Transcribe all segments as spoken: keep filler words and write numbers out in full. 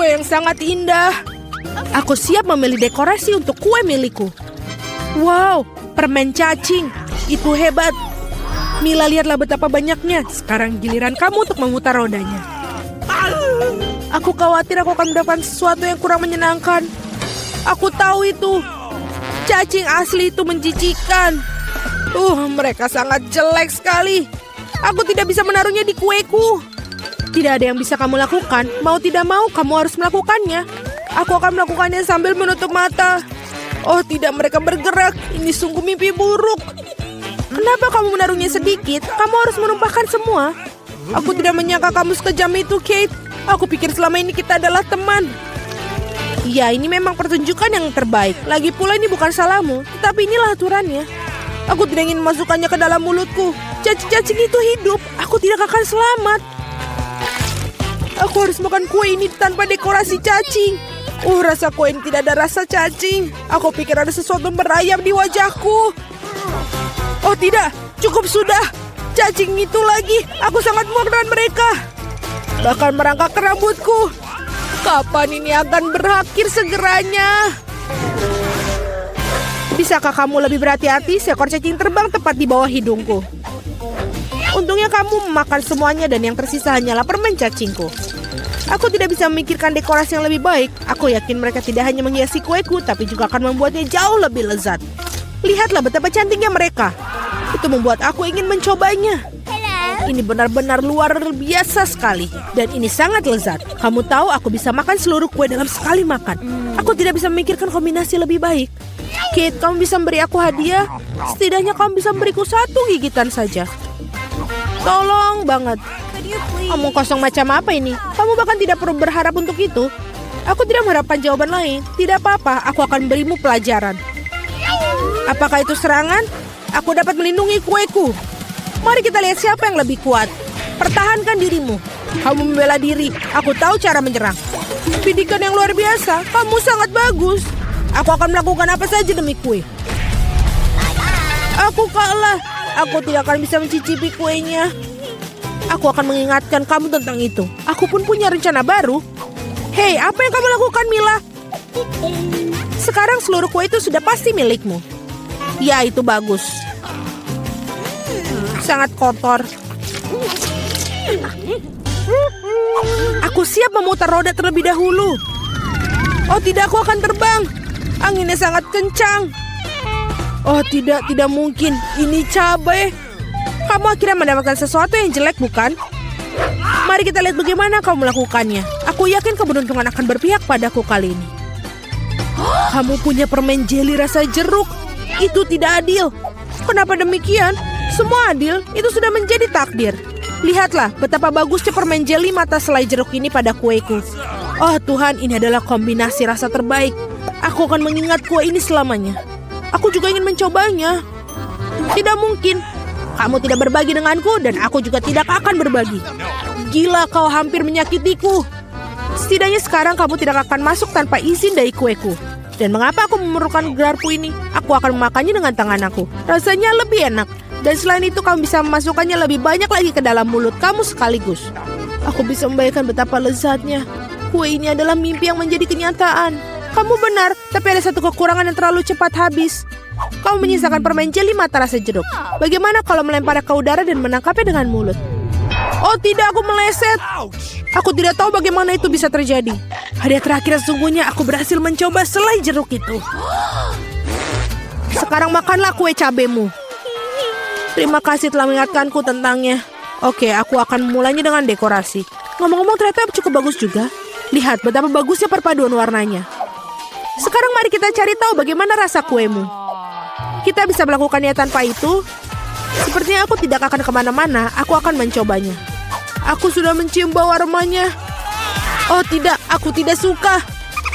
kue yang sangat indah. Aku siap memilih dekorasi untuk kue milikku. Wow, permen cacing. Itu hebat. Mila, lihatlah betapa banyaknya. Sekarang giliran kamu untuk memutar rodanya. Aku khawatir aku akan mendapatkan sesuatu yang kurang menyenangkan. Aku tahu itu. Cacing asli itu menjijikan. Uh, mereka sangat jelek sekali. Aku tidak bisa menaruhnya di kueku. Tidak ada yang bisa kamu lakukan. Mau tidak mau, kamu harus melakukannya. Aku akan melakukannya sambil menutup mata. Oh tidak, mereka bergerak. Ini sungguh mimpi buruk. Kenapa kamu menaruhnya sedikit? Kamu harus menumpahkan semua. Aku tidak menyangka kamu sekejam itu, Kate. Aku pikir selama ini kita adalah teman. Ya, ini memang pertunjukan yang terbaik. Lagi pula ini bukan salahmu, tetapi inilah aturannya. Aku tidak ingin masukkannya ke dalam mulutku. Cacing-cacing itu hidup. Aku tidak akan selamat. Aku harus makan kue ini tanpa dekorasi cacing. Uh, rasa kue ini tidak ada rasa cacing. Aku pikir ada sesuatu merayap di wajahku. Oh tidak, cukup sudah. Cacing itu lagi, aku sangat muak dengan mereka. Bahkan merangkak ke rambutku. Kapan ini akan berakhir segeranya? Bisakah kamu lebih berhati-hati? Seekor cacing terbang tepat di bawah hidungku. Untungnya kamu memakan semuanya dan yang tersisa hanyalah permen cacingku. Aku tidak bisa memikirkan dekorasi yang lebih baik. Aku yakin mereka tidak hanya menghiasi kueku, tapi juga akan membuatnya jauh lebih lezat. Lihatlah betapa cantiknya mereka. Itu membuat aku ingin mencobanya. Hello. Ini benar-benar luar biasa sekali. Dan ini sangat lezat. Kamu tahu aku bisa makan seluruh kue dalam sekali makan. Aku tidak bisa memikirkan kombinasi lebih baik. Kate, kamu bisa memberi aku hadiah? Setidaknya kamu bisa memberiku satu gigitan saja. Tolong banget. Omong kosong macam apa ini? Kamu bahkan tidak perlu berharap untuk itu. Aku tidak mengharapkan jawaban lain. Tidak apa-apa, aku akan berimu pelajaran. Apakah itu serangan? Aku dapat melindungi kueku. Mari kita lihat siapa yang lebih kuat. Pertahankan dirimu. Kamu membela diri. Aku tahu cara menyerang. Bidikan yang luar biasa. Kamu sangat bagus. Aku akan melakukan apa saja demi kue. Aku kalah. Aku tidak akan bisa mencicipi kuenya. Aku akan mengingatkan kamu tentang itu. Aku pun punya rencana baru. Hei, apa yang kamu lakukan, Mila? Sekarang seluruh kue itu sudah pasti milikmu. Ya, itu bagus. Sangat kotor. Aku siap memutar roda terlebih dahulu. Oh tidak, aku akan terbang. Anginnya sangat kencang. Oh tidak, tidak mungkin. Ini cabai. Kamu akhirnya mendapatkan sesuatu yang jelek, bukan? Mari kita lihat bagaimana kamu melakukannya. Aku yakin keberuntungan akan berpihak padaku kali ini. Kamu punya permen jeli rasa jeruk. Itu tidak adil. Kenapa demikian? Semua adil, itu sudah menjadi takdir. Lihatlah betapa bagusnya permen jeli mata selai jeruk ini pada kueku. Oh Tuhan, ini adalah kombinasi rasa terbaik. Aku akan mengingat kue ini selamanya. Aku juga ingin mencobanya. Tidak mungkin. Kamu tidak berbagi denganku dan aku juga tidak akan berbagi. Gila, kau hampir menyakitiku. Setidaknya sekarang kamu tidak akan masuk tanpa izin dari kueku. Dan mengapa aku memerlukan gelarku ini? Aku akan memakannya dengan tangan aku. Rasanya lebih enak. Dan selain itu kamu bisa memasukkannya lebih banyak lagi ke dalam mulut kamu sekaligus. Aku bisa membayangkan betapa lezatnya. Kue ini adalah mimpi yang menjadi kenyataan. Kamu benar, tapi ada satu kekurangan yang terlalu cepat habis. Kamu menyisakan permen jeli mata rasa jeruk. Bagaimana kalau melemparnya ke udara dan menangkapnya dengan mulut? Oh tidak, aku meleset. Aku tidak tahu bagaimana itu bisa terjadi. Hadiah terakhir sesungguhnya, aku berhasil mencoba selai jeruk itu. Sekarang makanlah kue cabemu. Terima kasih telah mengingatkanku tentangnya. Oke, aku akan memulainya dengan dekorasi. Ngomong-ngomong, ternyata cukup bagus juga. Lihat betapa bagusnya perpaduan warnanya. Sekarang mari kita cari tahu bagaimana rasa kuemu. Kita bisa melakukannya tanpa itu. Sepertinya aku tidak akan kemana-mana. Aku akan mencobanya. Aku sudah mencium bau aromanya. Oh tidak, aku tidak suka.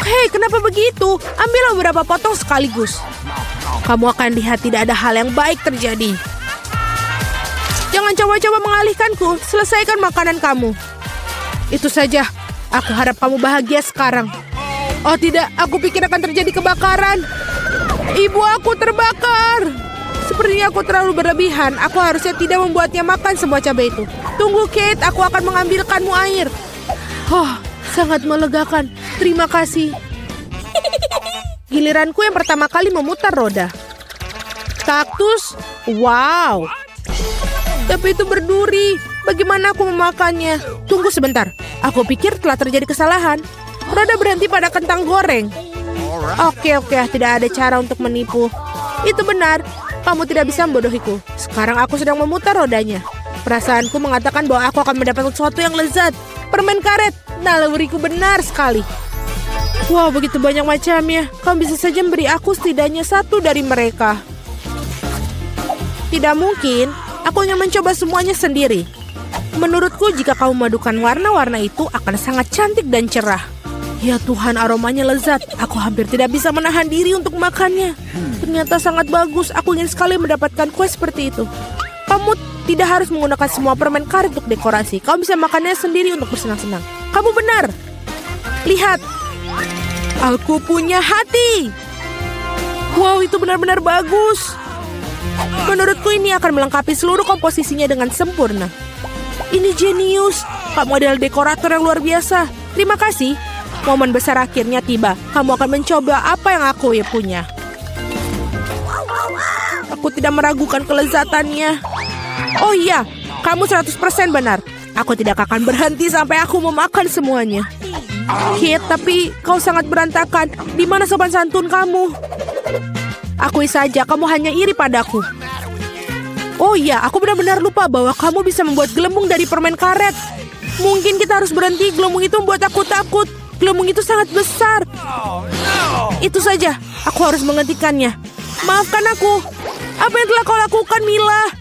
Hei, kenapa begitu? Ambillah beberapa potong sekaligus. Kamu akan lihat tidak ada hal yang baik terjadi. Jangan coba-coba mengalihkanku. Selesaikan makanan kamu. Itu saja. Aku harap kamu bahagia sekarang. Oh tidak, aku pikir akan terjadi kebakaran. Ibu aku terbakar. Sepertinya aku terlalu berlebihan. Aku harusnya tidak membuatnya makan semua cabai itu. Tunggu Kate, aku akan mengambilkanmu air. Oh, Sangat melegakan. Terima kasih. Giliranku yang pertama kali memutar roda. Kaktus? Wow. Tapi itu berduri. Bagaimana aku memakannya? Tunggu sebentar. Aku pikir telah terjadi kesalahan. Roda berhenti pada kentang goreng. Oke, oke. Tidak ada cara untuk menipu. Itu benar. Kamu tidak bisa membodohiku. Sekarang aku sedang memutar rodanya. Perasaanku mengatakan bahwa aku akan mendapatkan sesuatu yang lezat. Permen karet. Naluriku benar sekali. Wow, begitu banyak macamnya. Kamu bisa saja memberi aku setidaknya satu dari mereka. Tidak mungkin. Aku ingin mencoba semuanya sendiri. Menurutku, jika kamu memadukan warna-warna itu akan sangat cantik dan cerah. Ya Tuhan, aromanya lezat. Aku hampir tidak bisa menahan diri untuk makannya. Ternyata sangat bagus. Aku ingin sekali mendapatkan kue seperti itu. Kamu tidak harus menggunakan semua permen karet untuk dekorasi. Kamu bisa makannya sendiri untuk bersenang-senang. Kamu benar. Lihat. Aku punya hati. Wow, itu benar-benar bagus. Menurutku ini akan melengkapi seluruh komposisinya dengan sempurna. Ini jenius. Kamu adalah dekorator yang luar biasa. Terima kasih. Momen besar akhirnya tiba. Kamu akan mencoba apa yang aku punya. Aku tidak meragukan kelezatannya. Oh iya, kamu seratus persen benar. Aku tidak akan berhenti sampai aku memakan semuanya. Kit, tapi kau sangat berantakan. Di mana sopan santun kamu? Akui saja, kamu hanya iri padaku. Oh iya, aku benar-benar lupa bahwa kamu bisa membuat gelembung dari permen karet. Mungkin kita harus berhenti, gelembung itu membuat aku takut. Gelembung itu sangat besar. Itu saja, aku harus menghentikannya. Maafkan aku. Apa yang telah kau lakukan, Mila?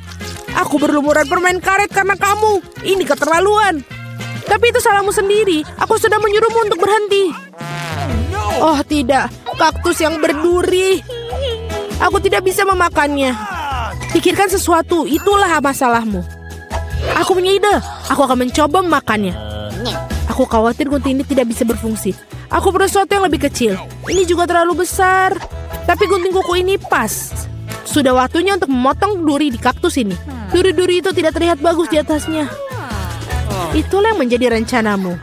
Aku berlumuran permen karet karena kamu. Ini keterlaluan. Tapi itu salahmu sendiri. Aku sudah menyuruhmu untuk berhenti. Oh tidak, kaktus yang berduri. Aku tidak bisa memakannya. Pikirkan sesuatu, itulah masalahmu. Aku punya ide. Aku akan mencoba memakannya. Aku khawatir gunting ini tidak bisa berfungsi. Aku perlu sesuatu yang lebih kecil. Ini juga terlalu besar. Tapi gunting kuku ini pas. Sudah waktunya untuk memotong duri di kaktus ini. Duri-duri itu tidak terlihat bagus di atasnya. Itulah yang menjadi rencanamu.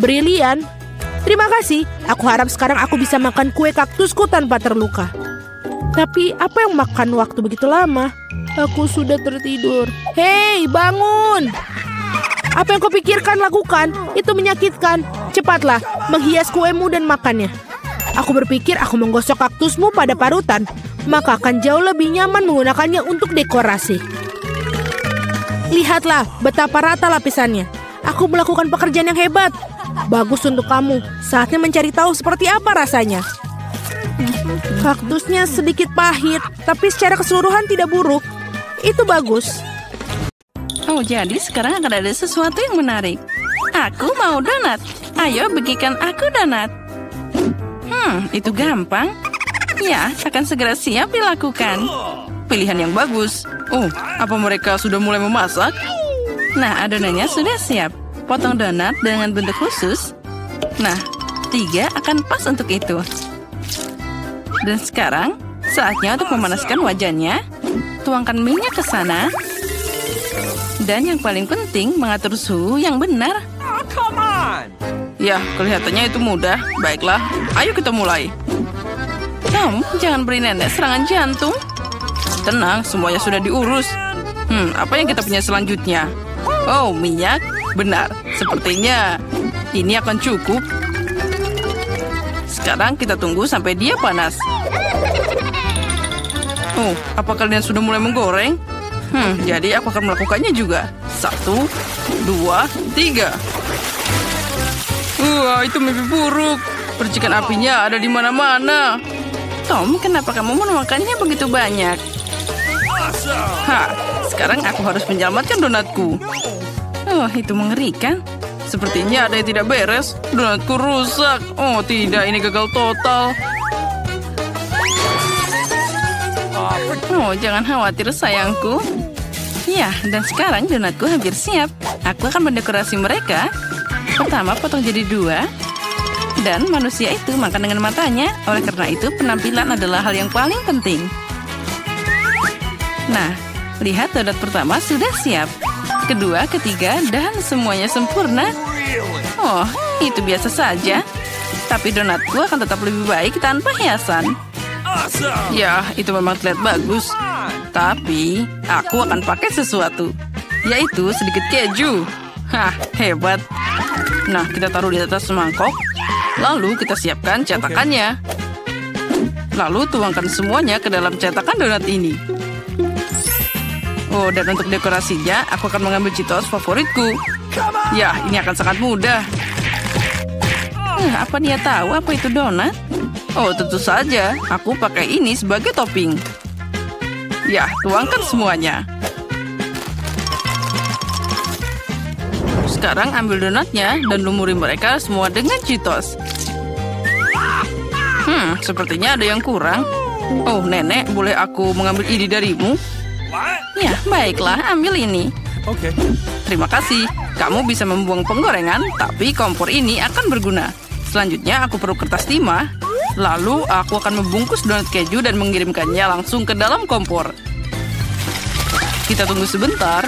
Brilian. Terima kasih. Aku harap sekarang aku bisa makan kue kaktusku tanpa terluka. Tapi apa yang makan waktu begitu lama? Aku sudah tertidur. Hei, bangun. Apa yang kau pikirkan lakukan? Itu menyakitkan. Cepatlah, menghias kuemu dan makannya. Aku berpikir aku menggosok kaktusmu pada parutan. Maka akan jauh lebih nyaman menggunakannya untuk dekorasi. Lihatlah betapa rata lapisannya. Aku melakukan pekerjaan yang hebat. Bagus untuk kamu. Saatnya mencari tahu seperti apa rasanya. Kaktusnya sedikit pahit, tapi secara keseluruhan tidak buruk. Itu bagus. Oh, jadi sekarang akan ada sesuatu yang menarik. Aku mau donat. Ayo bagikan aku donat. Hmm, itu gampang. Ya, akan segera siap dilakukan. Pilihan yang bagus. Oh, apa mereka sudah mulai memasak? Nah, adonannya sudah siap. Potong donat dengan bentuk khusus. Nah, tiga akan pas untuk itu. Dan sekarang, saatnya untuk memanaskan wajannya. Tuangkan minyak ke sana. Dan yang paling penting, mengatur suhu yang benar. Ya, kelihatannya itu mudah. Baiklah, ayo kita mulai. Kamu jangan beri nenek serangan jantung. Tenang, semuanya sudah diurus. Hmm, apa yang kita punya selanjutnya? Oh, minyak. Benar, sepertinya ini akan cukup. Sekarang kita tunggu sampai dia panas. Oh, apa kalian sudah mulai menggoreng? Hmm, jadi aku akan melakukannya juga. Satu, dua, tiga. Wah, itu mimpi buruk. Percikan apinya ada di mana-mana. Tom, kenapa kamu menuangkannya begitu banyak? Hah, sekarang aku harus menyelamatkan donatku. Oh, itu mengerikan. Sepertinya ada yang tidak beres. Donatku rusak. Oh, tidak, ini gagal total. Oh, jangan khawatir, sayangku. Ya, dan sekarang donatku hampir siap. Aku akan mendekorasi mereka. Pertama, potong jadi dua. Dan manusia itu makan dengan matanya. Oleh karena itu, penampilan adalah hal yang paling penting. Nah, lihat donat pertama sudah siap. Kedua, ketiga, dan semuanya sempurna. Oh, Itu biasa saja. Tapi donatku akan tetap lebih baik tanpa hiasan. Ya, itu memang terlihat bagus. Tapi, aku akan pakai sesuatu. Yaitu sedikit keju. Hah, hebat. Nah, kita taruh di atas semangkok. Lalu kita siapkan cetakannya. Lalu tuangkan semuanya ke dalam cetakan donat ini. Oh, dan untuk dekorasinya, aku akan mengambil Cheetos favoritku. Ya, ini akan sangat mudah. Eh, apa dia tahu apa itu donat? Oh, tentu saja. Aku pakai ini sebagai topping. Ya, tuangkan semuanya. Sekarang ambil donatnya dan lumuri mereka semua dengan Cheetos. Hmm, sepertinya ada yang kurang. Oh, nenek, boleh aku mengambil ide darimu? Ya, baiklah, ambil ini. Oke. Terima kasih. Kamu bisa membuang penggorengan, tapi kompor ini akan berguna. Selanjutnya aku perlu kertas timah, lalu aku akan membungkus donat keju dan mengirimkannya langsung ke dalam kompor. Kita tunggu sebentar,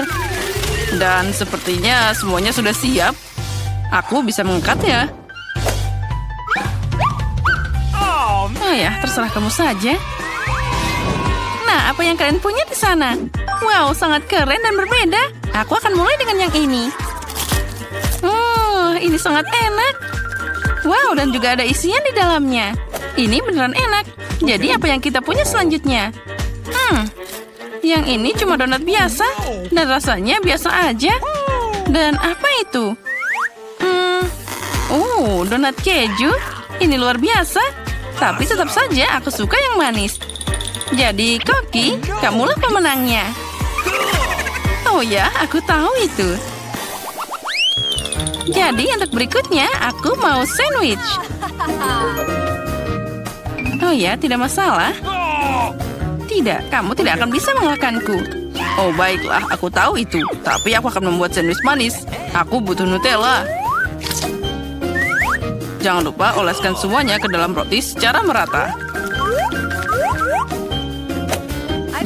dan sepertinya semuanya sudah siap. Aku bisa mengangkatnya. Oh ya, terserah kamu saja. Nah, apa yang kalian punya di sana? Wow, sangat keren dan berbeda. Aku akan mulai dengan yang ini. Oh, ini sangat enak. Wow, dan juga ada isian di dalamnya. Ini beneran enak. Jadi apa yang kita punya selanjutnya? Hmm, yang ini cuma donat biasa. Dan rasanya biasa aja. Dan apa itu? Hmm, oh, donat keju. Ini luar biasa. Tapi tetap saja aku suka yang manis. Jadi, Koki, kamulah pemenangnya. Oh ya, aku tahu itu. Jadi, untuk berikutnya, aku mau sandwich. Oh ya, tidak masalah. Tidak, kamu tidak akan bisa mengalahkanku. Oh, baiklah, aku tahu itu. Tapi aku akan membuat sandwich manis. Aku butuh Nutella. Jangan lupa oleskan semuanya ke dalam roti secara merata.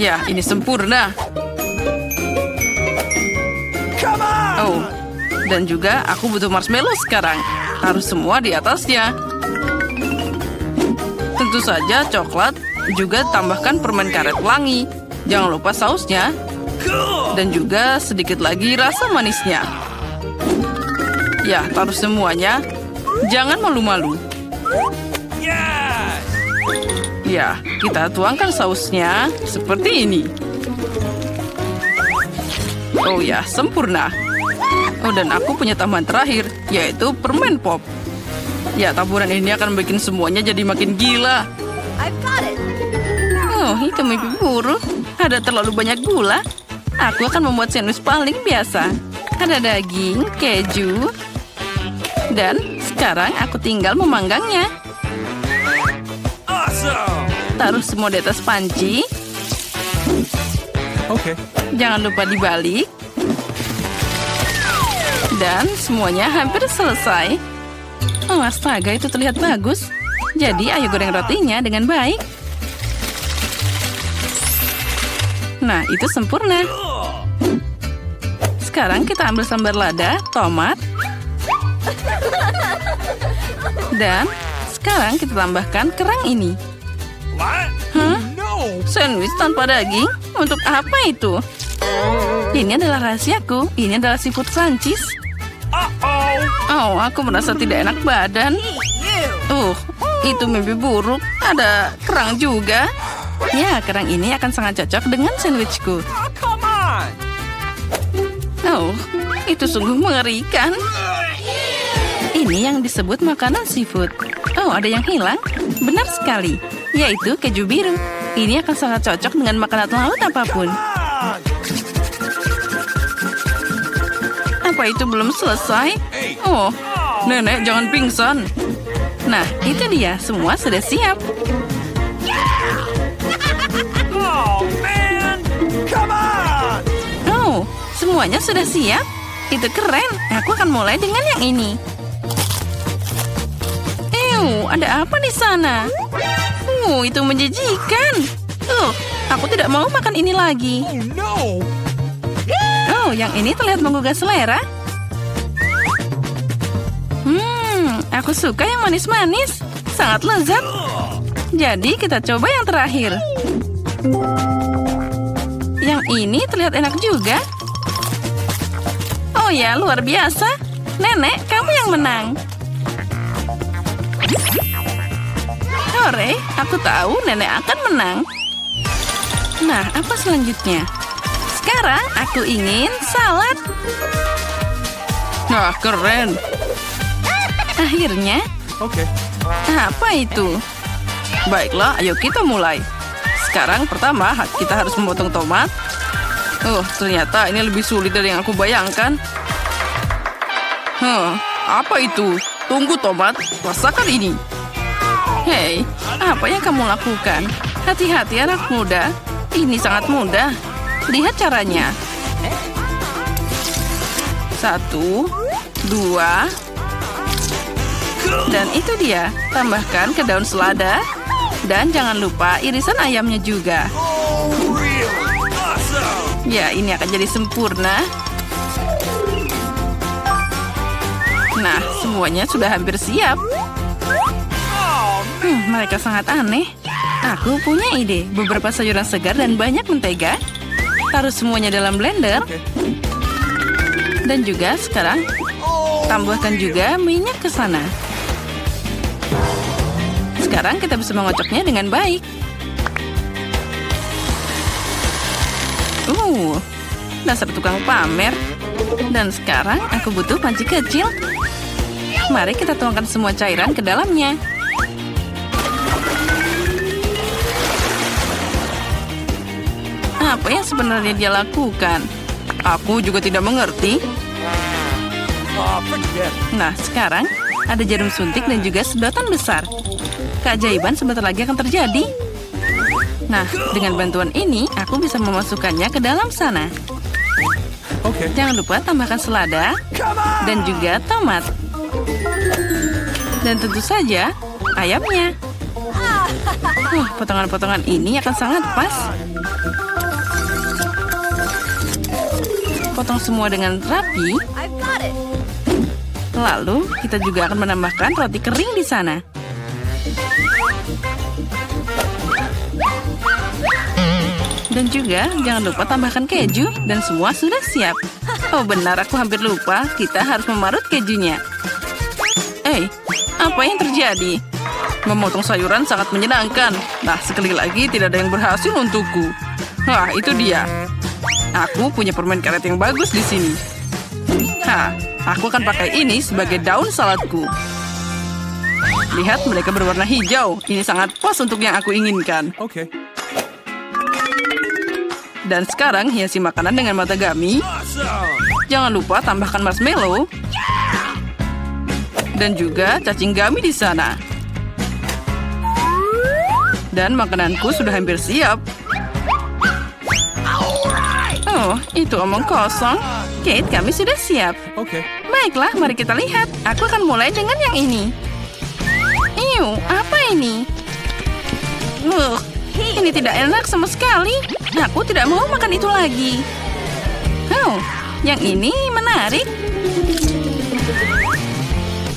Ya, ini sempurna. Oh. Dan juga aku butuh marshmallow sekarang. Harus semua di atasnya. Tentu saja coklat. Juga tambahkan permen karet pelangi. Jangan lupa sausnya. Dan juga sedikit lagi rasa manisnya. Ya, taruh semuanya. Jangan malu-malu. Ya, kita tuangkan sausnya. Seperti ini. Oh ya, sempurna. Oh, dan aku punya tambahan terakhir, yaitu permen pop. Ya, taburan ini akan bikin semuanya jadi makin gila. Oh, itu mimpi buruk. Ada terlalu banyak gula. Aku akan membuat sandwich paling biasa. Ada daging, keju. Dan sekarang aku tinggal memanggangnya. Taruh semua di atas panci. Oke. Jangan lupa dibalik. Dan semuanya hampir selesai. Oh, astaga, itu terlihat bagus. Jadi, ayo goreng rotinya dengan baik. Nah, itu sempurna. Sekarang kita ambil sambar lada, tomat. Dan sekarang kita tambahkan kerang ini. Hah? Sandwich tanpa daging? Untuk apa itu? Ini adalah rahasiaku. Ini adalah seafood Prancis. Oh, aku merasa tidak enak badan. Uh, itu mimpi buruk. Ada kerang juga. Ya, kerang ini akan sangat cocok dengan sandwichku. Oh, itu sungguh mengerikan. Ini yang disebut makanan seafood. Oh, ada yang hilang? Benar sekali. Yaitu keju biru. Ini akan sangat cocok dengan makanan laut apapun. Apa itu belum selesai? Oh, nenek jangan pingsan. Nah, itu dia. Semua sudah siap. Oh, semuanya sudah siap. Itu keren. Aku akan mulai dengan yang ini. Ew, ada apa di sana? Uh, itu menjijikan. Uh, aku tidak mau makan ini lagi. Oh, yang ini terlihat menggugah selera. Hmm, Aku suka yang manis-manis. Sangat lezat. Jadi kita coba yang terakhir. Yang ini terlihat enak juga. Oh ya, luar biasa. Nenek, kamu yang menang. Hore, aku tahu nenek akan menang. Nah, apa selanjutnya? Sekarang aku ingin salad. Nah, keren. Akhirnya. Oke. Apa itu? Baiklah, ayo kita mulai. Sekarang pertama kita harus memotong tomat. Oh, ternyata ini lebih sulit dari yang aku bayangkan. Huh, apa itu? Tunggu tomat, rasakan ini. Hei, apa yang kamu lakukan? Hati-hati anak muda. Ini sangat mudah. Lihat caranya. Satu, dua, dan itu dia. Tambahkan ke daun selada. Dan jangan lupa irisan ayamnya juga. Ya, ini akan jadi sempurna. Nah, semuanya sudah hampir siap. Hmm, mereka sangat aneh. Aku punya ide. Beberapa sayuran segar dan banyak mentega. Taruh semuanya dalam blender. Dan juga sekarang tambahkan juga minyak ke sana. Sekarang kita bisa mengocoknya dengan baik. Uh, dasar tukang pamer. Dan sekarang aku butuh panci kecil. Mari kita tuangkan semua cairan ke dalamnya. Apa yang sebenarnya dia lakukan? Aku juga tidak mengerti. Nah, sekarang ada jarum suntik dan juga sedotan besar. Keajaiban sebentar lagi akan terjadi. Nah, dengan bantuan ini, aku bisa memasukkannya ke dalam sana. Oke. Jangan lupa tambahkan selada dan juga tomat. Dan tentu saja, ayamnya. Wah, potongan-potongan ini akan sangat pas. Potong semua dengan rapi. Lalu, kita juga akan menambahkan roti kering di sana. Dan juga, jangan lupa tambahkan keju. Dan semua sudah siap. Oh benar, aku hampir lupa. Kita harus memarut kejunya. Eh, hey, apa yang terjadi? Memotong sayuran sangat menyenangkan. Nah, sekali lagi tidak ada yang berhasil untukku. Wah, itu dia. Aku punya permen karet yang bagus di sini. Hah, aku akan pakai ini sebagai daun saladku. Lihat, mereka berwarna hijau. Ini sangat pas untuk yang aku inginkan. Oke. Okay. Dan sekarang hiasi makanan dengan matagami. Jangan lupa tambahkan marshmallow. Dan juga cacing gami di sana. Dan makananku sudah hampir siap. Oh, itu omong kosong. Kate, kami sudah siap. Oke. Baiklah, mari kita lihat. Aku akan mulai dengan yang ini. Iu, apa ini? Uh, ini tidak enak sama sekali. Aku tidak mau makan itu lagi. Oh, yang ini menarik.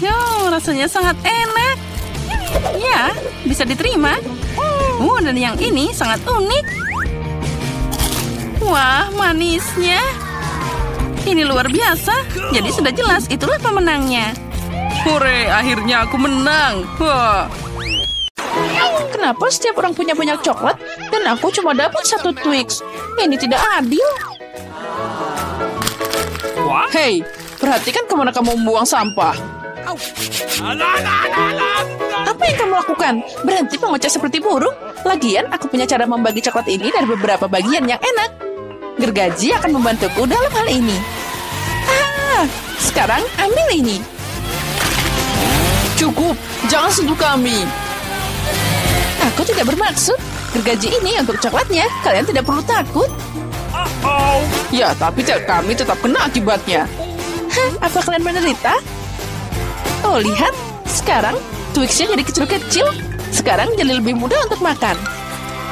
Oh, rasanya sangat enak. Ya, bisa diterima. Oh, dan yang ini sangat unik. Wah, manisnya. Ini luar biasa. Jadi sudah jelas, itulah pemenangnya. Hore, akhirnya aku menang. Wah. Kenapa setiap orang punya banyak coklat dan aku cuma dapat satu Twix? Ini tidak adil. Hei, perhatikan kemana kamu membuang sampah. Apa yang kamu lakukan? Berhenti memecah seperti burung. Lagian, aku punya cara membagi coklat ini dari beberapa bagian yang enak. Gergaji akan membantuku dalam hal ini. Ah, sekarang ambil ini. Cukup, jangan sentuh kami. Aku tidak bermaksud. Gergaji ini untuk coklatnya. Kalian tidak perlu takut. Uh-oh. Ya, tapi kami tetap kena akibatnya. Hah, apa kalian menderita? Oh, lihat. Sekarang, Twix-nya jadi kecil-kecil. Sekarang jadi lebih mudah untuk makan.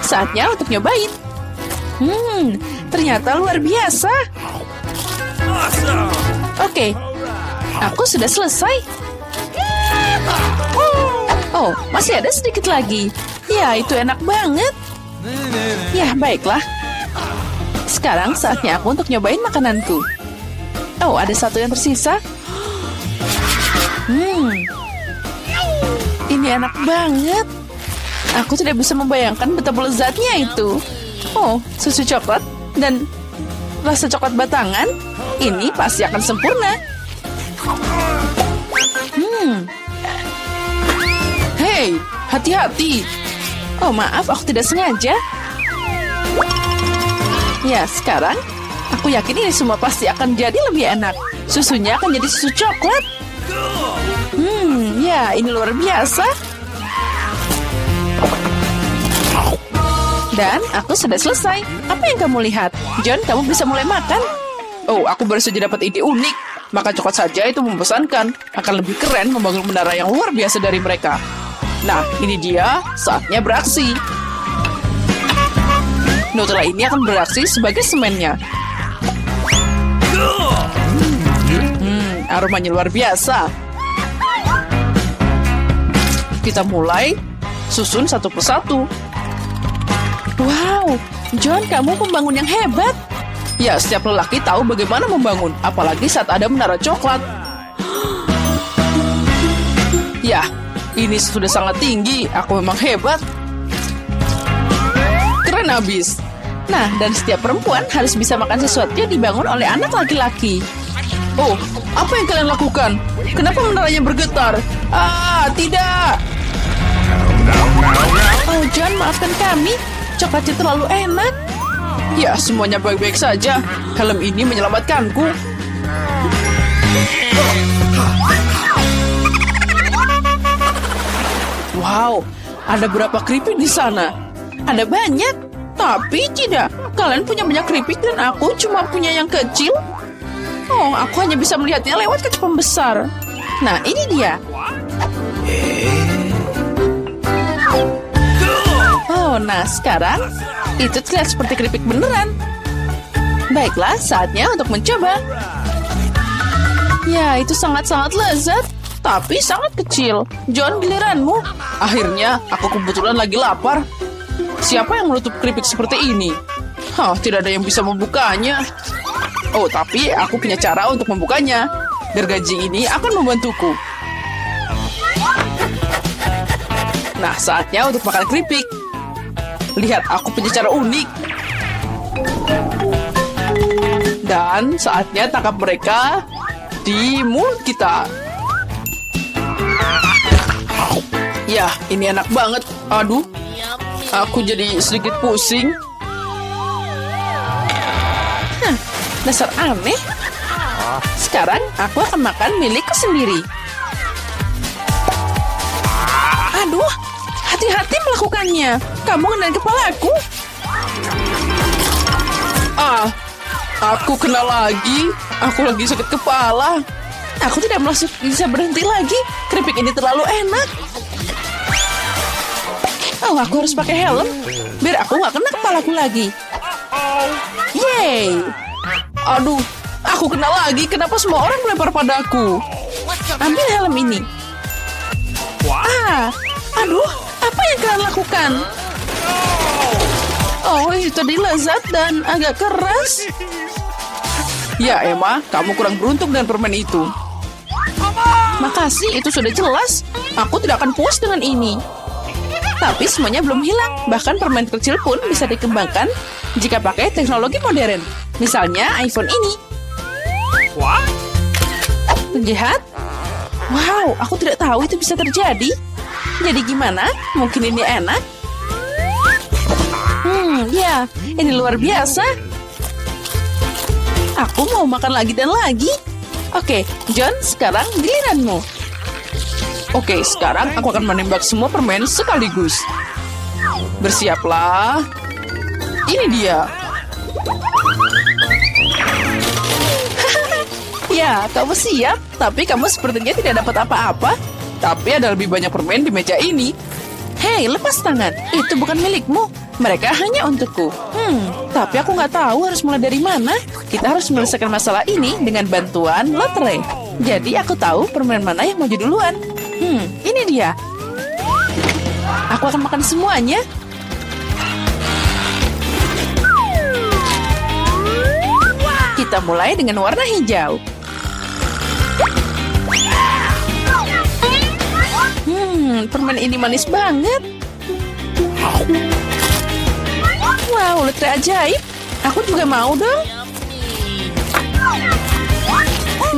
Saatnya untuk nyobain. Hmm, ternyata luar biasa. Oke, okay, aku sudah selesai. Wow, masih ada sedikit lagi. Ya, itu enak banget. Ya, baiklah. Sekarang saatnya aku untuk nyobain makananku. Oh, ada satu yang tersisa. Hmm, ini enak banget. Aku tidak bisa membayangkan betapa lezatnya itu. Oh, susu coklat dan rasa coklat batangan. Ini pasti akan sempurna. Hmm. Hei, hati-hati. Oh, maaf, aku tidak sengaja. Ya, sekarang aku yakin ini semua pasti akan jadi lebih enak. Susunya akan jadi susu coklat. Hmm, ya, ini luar biasa. Dan aku sudah selesai. Apa yang kamu lihat? John, kamu bisa mulai makan. Oh, aku baru saja dapat ide unik. Makan coklat saja itu membosankan. Akan lebih keren membangun menara yang luar biasa dari mereka. Nah, ini dia. Saatnya beraksi. Nutella ini akan beraksi sebagai semennya. Hmm, aromanya luar biasa. Kita mulai susun satu persatu. Wow, John, kamu pembangun yang hebat. Ya, setiap lelaki tahu bagaimana membangun, apalagi saat ada menara coklat. Ya, ini sudah sangat tinggi, aku memang hebat. Keren abis. Nah, dan setiap perempuan harus bisa makan sesuatu yang dibangun oleh anak laki-laki. Oh, apa yang kalian lakukan? Kenapa menaranya bergetar? Ah, tidak. Oh, John, maafkan kami. Coklatnya terlalu enak. Ya, semuanya baik-baik saja. Helm ini menyelamatkanku. Wow, ada berapa keripik di sana? Ada banyak, tapi tidak. Kalian punya banyak keripik dan aku cuma punya yang kecil. Oh, aku hanya bisa melihatnya lewat kaca pembesar. Nah, ini dia. Oh, nah sekarang itu terlihat seperti keripik beneran. Baiklah, saatnya untuk mencoba. Ya, itu sangat-sangat lezat, tapi sangat kecil. John, giliranmu. Akhirnya, aku kebetulan lagi lapar. Siapa yang menutup keripik seperti ini? Hah, tidak ada yang bisa membukanya. Oh, tapi aku punya cara untuk membukanya. Gergaji ini akan membantuku. Nah, saatnya untuk makan keripik. Lihat, aku punya cara unik. Dan saatnya tangkap mereka di mulut kita. Ya, ini enak banget. Aduh, aku jadi sedikit pusing. Hah, dasar aneh. Sekarang aku akan makan milikku sendiri. Aduh, hati-hati melakukannya. Kamu kena kepalaku. Ah, aku kena lagi. Aku lagi sakit kepala. Aku tidak merasa bisa berhenti lagi. Keripik ini terlalu enak. Oh, aku harus pakai helm biar aku nggak kena kepalaku lagi. Yeay. Aduh, aku kena lagi. Kenapa semua orang melempar padaku? Ambil helm ini. Ah, aduh. Apa yang kalian lakukan? Oh, itu tadi lezat dan agak keras. Ya, Emma, kamu kurang beruntung dengan permen itu. Makasih, itu sudah jelas. Aku tidak akan puas dengan ini. Tapi semuanya belum hilang. Bahkan permen kecil pun bisa dikembangkan jika pakai teknologi modern. Misalnya iPhone ini. Penjahat? Wow, aku tidak tahu itu bisa terjadi. Jadi gimana? Mungkin ini enak? Hmm, ya. Ini luar biasa. Aku mau makan lagi dan lagi. Oke, John, sekarang giliranmu. Oke, sekarang aku akan menembak semua permen sekaligus. Bersiaplah. Ini dia. Ya, kamu siap. Tapi kamu sepertinya tidak dapat apa-apa. Tapi ada lebih banyak permen di meja ini. Hei, lepas tangan. Itu bukan milikmu. Mereka hanya untukku. Hmm, tapi aku nggak tahu harus mulai dari mana. Kita harus menyelesaikan masalah ini dengan bantuan lotre. Jadi aku tahu permen mana yang maju duluan. Hmm, ini dia. Aku akan makan semuanya. Kita mulai dengan warna hijau. Hmm, permen ini manis banget. Wow, letternya ajaib. Aku juga mau dong.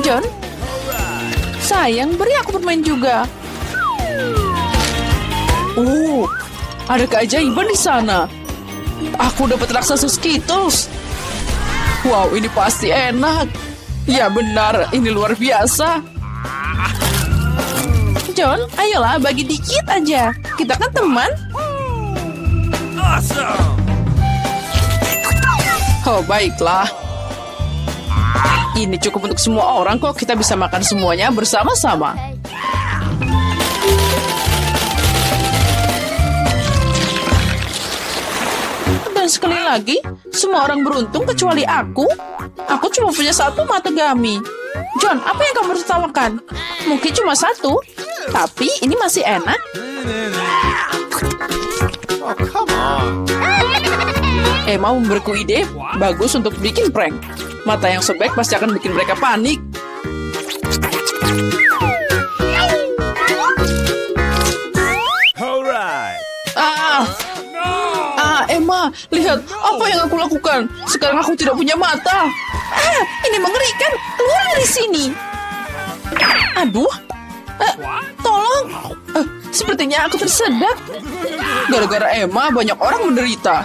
John, sayang, beri aku permen juga. Oh, ada keajaiban di sana. Aku dapat raksasa Skittles. Wow, ini pasti enak. Ya benar, ini luar biasa. John, ayolah bagi dikit aja. Kita kan teman. Oh, baiklah. Ini cukup untuk semua orang kok. Kita bisa makan semuanya bersama-sama. Dan sekali lagi, semua orang beruntung kecuali aku. Aku cuma punya satu mategami. John, apa yang kamu tertawakan? Mungkin cuma satu, tapi ini masih enak. Oh, come on. Emma memberiku ide bagus untuk bikin prank. Mata yang sobek pasti akan bikin mereka panik. Ah, ah, Emma, lihat apa yang aku lakukan. Sekarang aku tidak punya mata. Ah, ini mengerikan. Keluar dari sini. Aduh, eh, tolong. Eh, sepertinya aku tersedak. Gara-gara Emma, banyak orang menderita.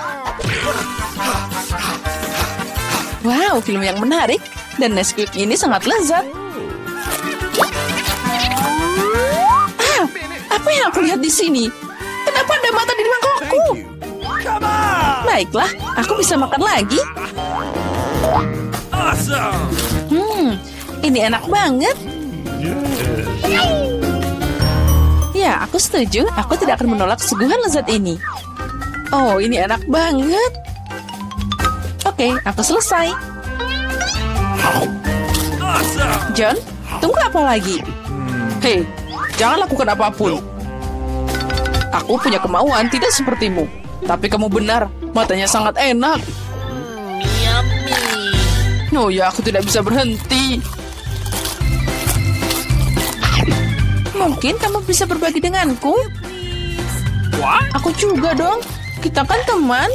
Wow, film yang menarik. Dan Nesquik ini sangat lezat. Ah, apa yang aku lihat di sini? Kenapa ada mata di mangkokku? Baiklah, aku bisa makan lagi. Hmm, ini enak banget. Ya, aku setuju. Aku tidak akan menolak keseguhan lezat ini. Oh, ini enak banget. Oke, aku selesai. John, tunggu apa lagi? Hei, jangan lakukan apapun. Aku punya kemauan tidak sepertimu. Tapi kamu benar, matanya sangat enak. Oh ya, aku tidak bisa berhenti. Mungkin kamu bisa berbagi denganku. Aku juga dong. Kita kan teman.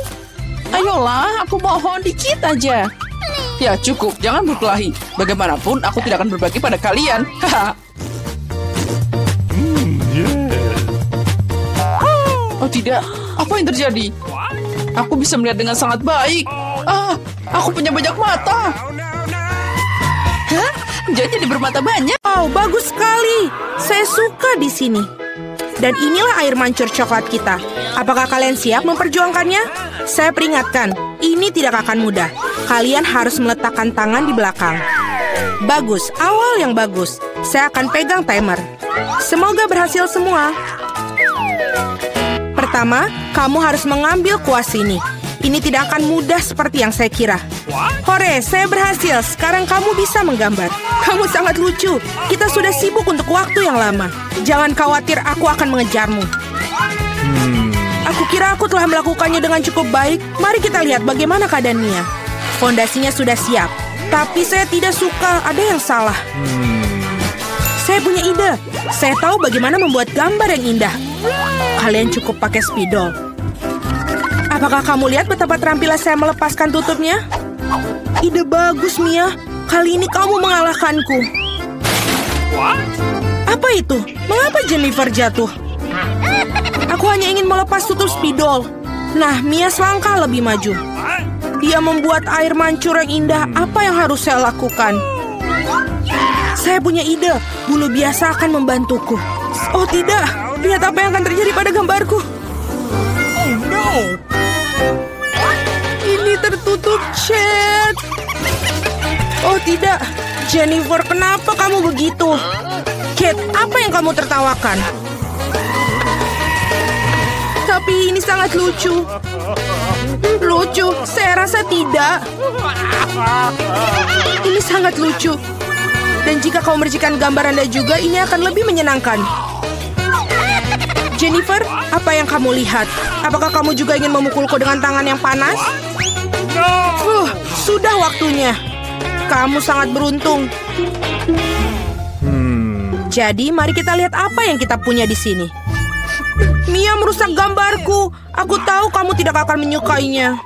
Ayolah, aku mohon dikit aja. Ya cukup, jangan berkelahi. Bagaimanapun, aku tidak akan berbagi pada kalian. mm, yeah. Oh tidak, apa yang terjadi? Aku bisa melihat dengan sangat baik. Ah, aku punya banyak mata. Hah? Jadi bermata banyak. Wow, bagus sekali. Saya suka di sini. Dan inilah air mancur coklat kita. Apakah kalian siap memperjuangkannya? Saya peringatkan, ini tidak akan mudah. Kalian harus meletakkan tangan di belakang. Bagus, awal yang bagus. Saya akan pegang timer. Semoga berhasil semua. Pertama, kamu harus mengambil kuas ini. Ini tidak akan mudah seperti yang saya kira. Hore, saya berhasil. Sekarang kamu bisa menggambar. Kamu sangat lucu. Kita sudah sibuk untuk waktu yang lama. Jangan khawatir, aku akan mengejarmu. Hmm. Aku kira aku telah melakukannya dengan cukup baik. Mari kita lihat bagaimana keadaannya. Fondasinya sudah siap. Tapi saya tidak suka, ada yang salah. Hmm. Saya punya ide. Saya tahu bagaimana membuat gambar yang indah. Kalian cukup pakai spidol. Apakah kamu lihat betapa terampilan saya melepaskan tutupnya? Ide bagus, Mia. Kali ini kamu mengalahkanku. What? Apa itu? Mengapa Jennifer jatuh? Aku hanya ingin melepas tutup spidol. Nah, Mia selangkah lebih maju. Dia membuat air mancur yang indah. Apa yang harus saya lakukan? Saya punya ide. Bulu biasa akan membantuku. Oh tidak, lihat apa yang akan terjadi pada gambarku. Oh no. Ini tertutup chat. Oh tidak, Jennifer, kenapa kamu begitu? Kate, apa yang kamu tertawakan? Tapi ini sangat lucu. Lucu, saya rasa tidak. Ini sangat lucu. Dan jika kau mercikan gambar Anda juga, ini akan lebih menyenangkan. Jennifer, apa apa yang kamu lihat? Apakah kamu juga ingin memukulku dengan tangan yang panas? Huh, sudah waktunya. Kamu sangat beruntung. Hmm. Jadi, mari kita lihat apa yang kita punya di sini. Mia merusak gambarku. Aku tahu kamu tidak akan menyukainya.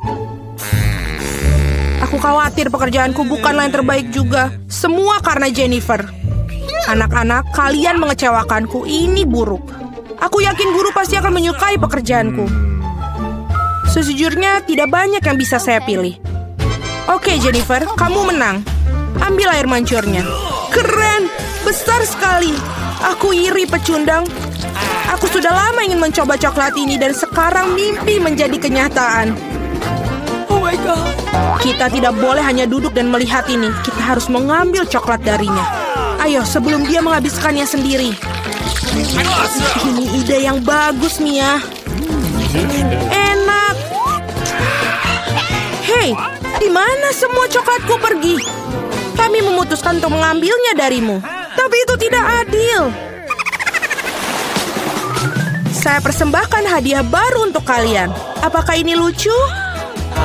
Aku khawatir pekerjaanku bukanlah yang terbaik juga. Semua karena Jennifer. Anak-anak, kalian mengecewakanku. Ini buruk. Aku yakin guru pasti akan menyukai pekerjaanku. Sejujurnya, tidak banyak yang bisa saya pilih. Oke, Jennifer, kamu menang. Ambil air mancurnya. Keren! Besar sekali. Aku iri, pecundang. Aku sudah lama ingin mencoba coklat ini dan sekarang mimpi menjadi kenyataan. Oh my God. Kita tidak boleh hanya duduk dan melihat ini. Kita harus mengambil coklat darinya. Ayo, sebelum dia menghabiskannya sendiri. Ini ide yang bagus, Mia. Enak. Hei, di mana semua coklatku pergi? Kami memutuskan untuk mengambilnya darimu. Tapi itu tidak adil. Saya persembahkan hadiah baru untuk kalian. Apakah ini lucu?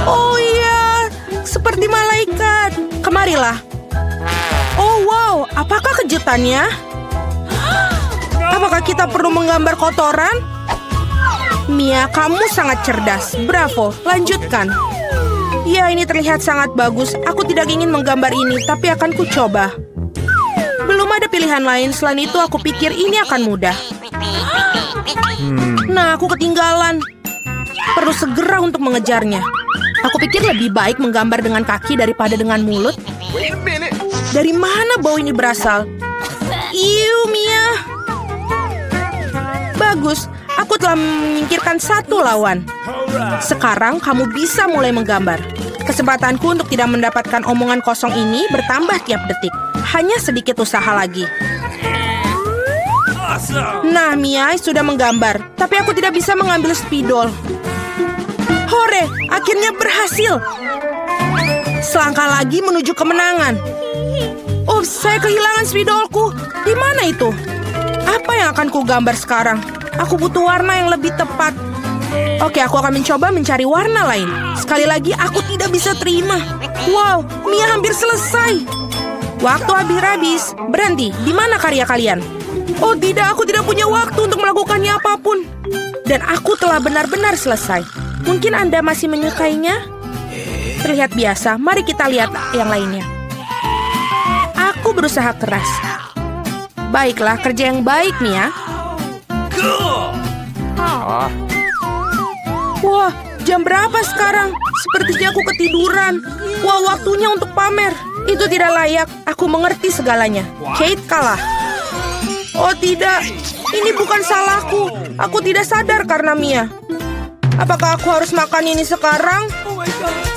Oh iya, seperti malaikat. Kemarilah. Oh wow, apakah kejutannya? Apakah kita perlu menggambar kotoran? Mia, kamu sangat cerdas. Bravo, lanjutkan. Ya, ini terlihat sangat bagus. Aku tidak ingin menggambar ini, tapi akan kucoba. Belum ada pilihan lain, selain itu aku pikir ini akan mudah. Hmm. Nah, aku ketinggalan. Perlu segera untuk mengejarnya. Aku pikir lebih baik menggambar dengan kaki daripada dengan mulut. Dari mana bau ini berasal? Iu, Mia. Bagus, aku telah menyingkirkan satu lawan. Sekarang kamu bisa mulai menggambar. Kesempatanku untuk tidak mendapatkan omongan kosong ini bertambah tiap detik. Hanya sedikit usaha lagi. Nah, Mia sudah menggambar, tapi aku tidak bisa mengambil spidol. Hore, akhirnya berhasil. Selangkah lagi menuju kemenangan. Oh, saya kehilangan spidolku. Di mana itu? Apa yang akan kugambar sekarang? Aku butuh warna yang lebih tepat. Oke, aku akan mencoba mencari warna lain. Sekali lagi, aku tidak bisa terima. Wow, Mia hampir selesai. Waktu habis-habis. Berhenti, di mana karya kalian? Oh tidak, aku tidak punya waktu untuk melakukannya apapun. Dan aku telah benar-benar selesai. Mungkin Anda masih menyukainya? Terlihat biasa, mari kita lihat yang lainnya. Aku berusaha keras. Baiklah, kerja yang baik, Mia. Wah, jam berapa sekarang? Sepertinya aku ketiduran. Wah, waktunya untuk pamer. Itu tidak layak, aku mengerti segalanya. Kate kalah. Oh tidak, ini bukan salahku. Aku tidak sadar karena Mia. Apakah aku harus makan ini sekarang?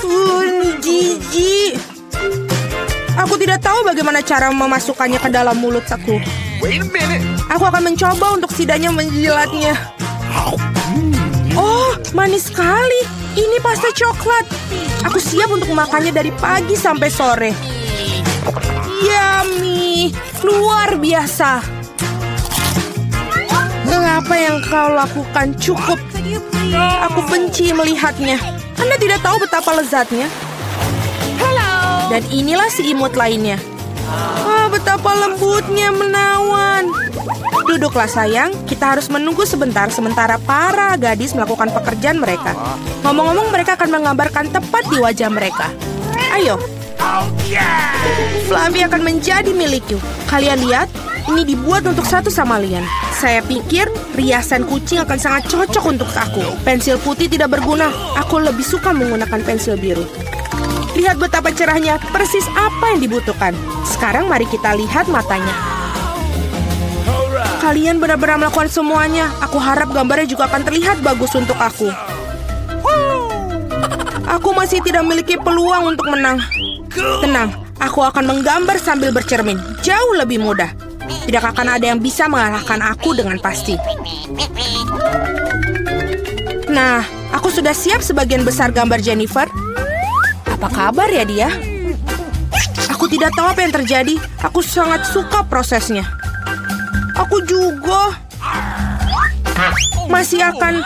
Uh, jijik. Aku tidak tahu bagaimana cara memasukkannya ke dalam mulut aku. Aku akan mencoba untuk setidaknya menjilatnya. Oh, manis sekali. Ini pasta coklat. Aku siap untuk memakannya dari pagi sampai sore. Yummy. Luar biasa. Apa yang kau lakukan cukup. Aku benci melihatnya. Anda tidak tahu betapa lezatnya. Dan inilah si imut lainnya. Ah, betapa lembutnya, menawan. Duduklah sayang, kita harus menunggu sebentar sementara para gadis melakukan pekerjaan mereka. Ngomong-ngomong, mereka akan menggambarkan tepat di wajah mereka. Ayo. Flamby akan menjadi milikku. Kalian lihat, ini dibuat untuk satu sama lain. Saya pikir riasan kucing akan sangat cocok untuk aku. Pensil putih tidak berguna. Aku lebih suka menggunakan pensil biru. Lihat betapa cerahnya, persis apa yang dibutuhkan. Sekarang mari kita lihat matanya. Kalian benar-benar melakukan semuanya. Aku harap gambarnya juga akan terlihat bagus untuk aku. Aku masih tidak memiliki peluang untuk menang. Tenang, aku akan menggambar sambil bercermin. Jauh lebih mudah. Tidak akan ada yang bisa mengalahkan aku dengan pasti. Nah, aku sudah siap sebagian besar gambar Jennifer. Apa kabar ya dia? Aku tidak tahu apa yang terjadi. Aku sangat suka prosesnya. Aku juga. masih akan...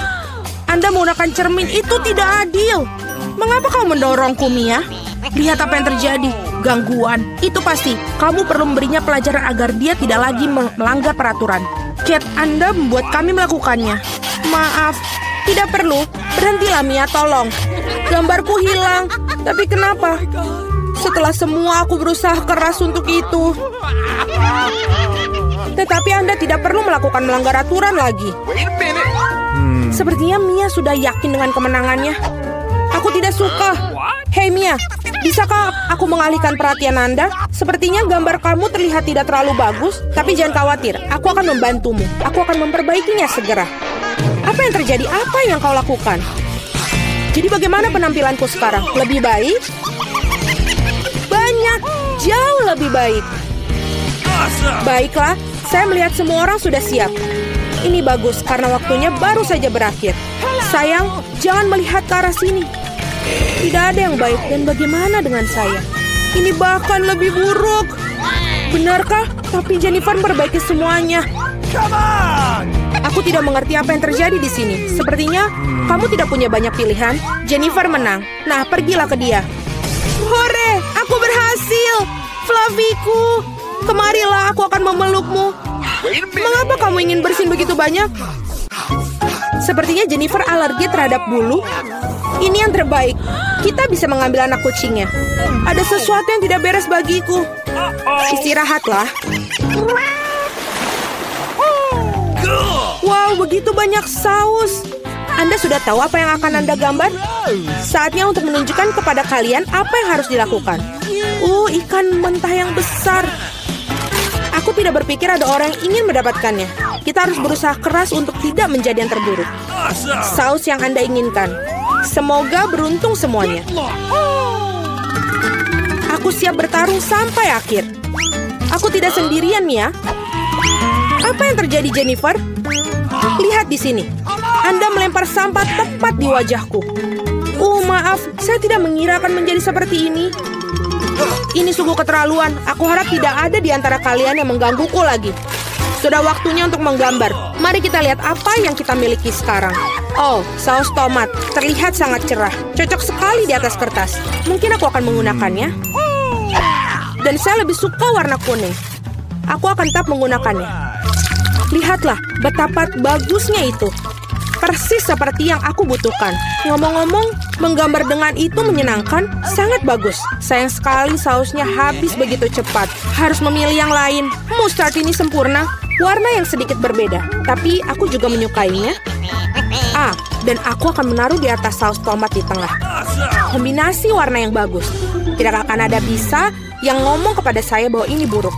Anda menggunakan cermin itu tidak adil. Mengapa kau mendorongku, Mia? Lihat apa yang terjadi. Gangguan. Itu pasti. Kamu perlu memberinya pelajaran agar dia tidak lagi melanggar peraturan. Cat, Anda membuat kami melakukannya. Maaf. Tidak perlu. Berhentilah, Mia, tolong. Gambarku hilang. Tapi kenapa? Setelah semua aku berusaha keras untuk itu. Tetapi Anda tidak perlu melakukan melanggar aturan lagi. Hmm. Sepertinya Mia sudah yakin dengan kemenangannya. Aku tidak suka. Hei Mia, bisakah aku mengalihkan perhatian Anda? Sepertinya gambar kamu terlihat tidak terlalu bagus. Tapi jangan khawatir, aku akan membantumu. Aku akan memperbaikinya segera. Apa yang terjadi? Apa yang kau lakukan? Jadi bagaimana penampilanku sekarang? Lebih baik? Banyak, jauh lebih baik. Baiklah, saya melihat semua orang sudah siap. Ini bagus karena waktunya baru saja berakhir. Sayang, jangan melihat ke arah sini. Tidak ada yang baik, dan bagaimana dengan saya? Ini bahkan lebih buruk. Benarkah? Tapi Jennifer perbaiki semuanya. Aku tidak mengerti apa yang terjadi di sini. Sepertinya kamu tidak punya banyak pilihan. Jennifer menang. Nah, pergilah ke dia. Hore, aku berhasil. Flaviku, kemarilah, aku akan memelukmu. Mengapa kamu ingin bersin begitu banyak? Sepertinya Jennifer alergi terhadap bulu. Ini yang terbaik. Kita bisa mengambil anak kucingnya. Ada sesuatu yang tidak beres bagiku. Istirahatlah. Wow, begitu banyak saus. Anda sudah tahu apa yang akan Anda gambar? Saatnya untuk menunjukkan kepada kalian apa yang harus dilakukan. Uh, ikan mentah yang besar. Aku tidak berpikir ada orang yang ingin mendapatkannya. Kita harus berusaha keras untuk tidak menjadi yang terburuk. Saus yang Anda inginkan. Semoga beruntung semuanya. Aku siap bertarung sampai akhir. Aku tidak sendirian, Mia. Apa yang terjadi, Jennifer? Lihat di sini. Anda melempar sampah tepat di wajahku. Oh, maaf. Saya tidak mengira akan menjadi seperti ini. Ini sungguh keterlaluan. Aku harap tidak ada di antara kalian yang menggangguku lagi. Sudah waktunya untuk menggambar. Mari kita lihat apa yang kita miliki sekarang. Oh, saus tomat. Terlihat sangat cerah. Cocok sekali di atas kertas. Mungkin aku akan menggunakannya. Dan saya lebih suka warna kuning. Aku akan tetap menggunakannya. Lihatlah betapa bagusnya itu. Persis seperti yang aku butuhkan. Ngomong-ngomong, menggambar dengan itu menyenangkan, sangat bagus. Sayang sekali sausnya habis begitu cepat. Harus memilih yang lain. Mustard ini sempurna. Warna yang sedikit berbeda, tapi aku juga menyukainya. Ah, dan aku akan menaruh di atas saus tomat di tengah. Kombinasi warna yang bagus. Tidak akan ada bisa yang ngomong kepada saya bahwa ini buruk.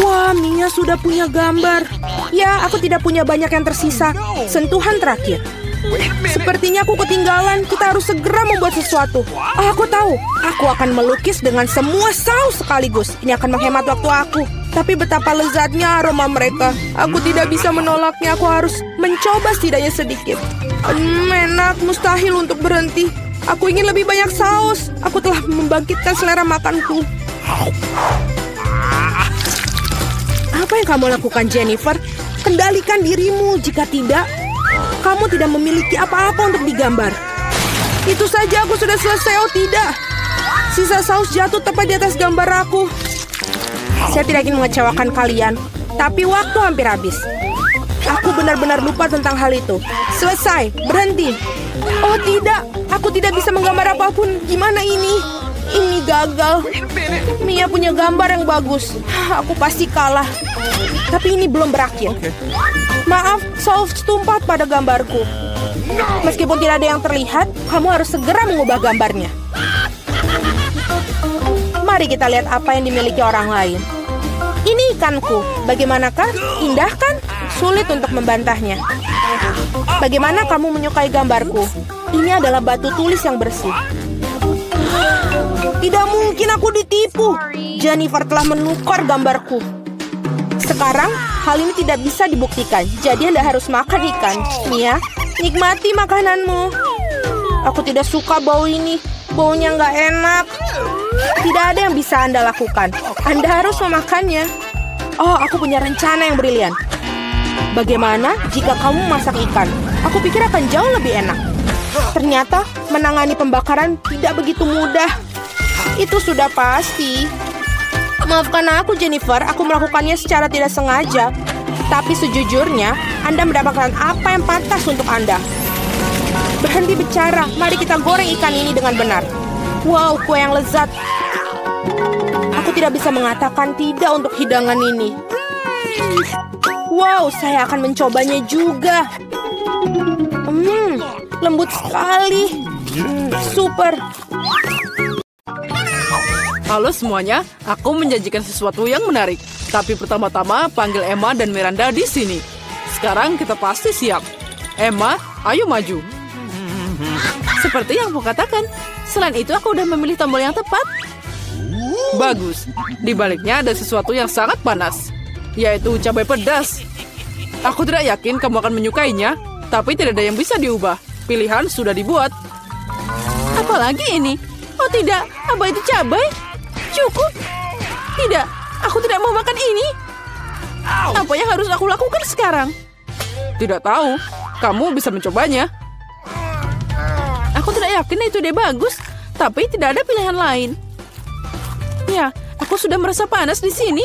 Wah, Mia sudah punya gambar. Ya, aku tidak punya banyak yang tersisa. Sentuhan terakhir. Sepertinya aku ketinggalan. Kita harus segera membuat sesuatu. Ah, aku tahu. Aku akan melukis dengan semua saus sekaligus. Ini akan menghemat waktu aku. Tapi betapa lezatnya aroma mereka. Aku tidak bisa menolaknya. Aku harus mencoba setidaknya sedikit. Hmm, enak, mustahil untuk berhenti. Aku ingin lebih banyak saus. Aku telah membangkitkan selera makanku. Apa yang kamu lakukan, Jennifer? Kendalikan dirimu. Jika tidak, kamu tidak memiliki apa-apa untuk digambar. Itu saja, aku sudah selesai. Oh tidak, sisa saus jatuh tepat di atas gambar aku. Saya tidak ingin mengecewakan kalian, tapi waktu hampir habis. Aku benar-benar lupa tentang hal itu. Selesai, berhenti. Oh tidak, aku tidak bisa menggambar apapun. Gimana ini? Ini gagal. Mia punya gambar yang bagus. Aku pasti kalah. Tapi ini belum berakhir. Maaf, saus tumpah pada gambarku. Meskipun tidak ada yang terlihat, kamu harus segera mengubah gambarnya. Mari kita lihat apa yang dimiliki orang lain. Ini ikanku. Bagaimanakah? Indah kan? Sulit untuk membantahnya. Bagaimana kamu menyukai gambarku? Ini adalah batu tulis yang bersih. Tidak mungkin aku ditipu. Jennifer telah menukar gambarku. Sekarang, hal ini tidak bisa dibuktikan. Jadi Anda harus makan ikan. Mia, nikmati makananmu. Aku tidak suka bau ini. Baunya nggak enak. Tidak ada yang bisa Anda lakukan. Anda harus memakannya. Oh, aku punya rencana yang brilian. Bagaimana jika kamu masak ikan? Aku pikir akan jauh lebih enak. Ternyata menangani pembakaran tidak begitu mudah. Itu sudah pasti. Maafkan aku, Jennifer. Aku melakukannya secara tidak sengaja. Tapi sejujurnya, Anda mendapatkan apa yang pantas untuk Anda. Berhenti bicara. Mari kita goreng ikan ini dengan benar. Wow, kue yang lezat. Aku tidak bisa mengatakan tidak untuk hidangan ini. Wow, saya akan mencobanya juga. Hmm, lembut sekali. Super. Halo semuanya, aku menjanjikan sesuatu yang menarik. Tapi pertama-tama panggil Emma dan Miranda di sini. Sekarang kita pasti siap. Emma, ayo maju. Seperti yang aku katakan. Selain itu aku udah memilih tombol yang tepat. Bagus. Di baliknya ada sesuatu yang sangat panas, yaitu cabai pedas. Aku tidak yakin kamu akan menyukainya, tapi tidak ada yang bisa diubah. Pilihan sudah dibuat. Apalagi ini? Oh tidak, apa itu cabai? Cukup. Tidak, aku tidak mau makan ini. Apa yang harus aku lakukan sekarang? Tidak tahu, kamu bisa mencobanya. Aku tidak yakin itu dia bagus, tapi tidak ada pilihan lain. Ya, aku sudah merasa panas di sini.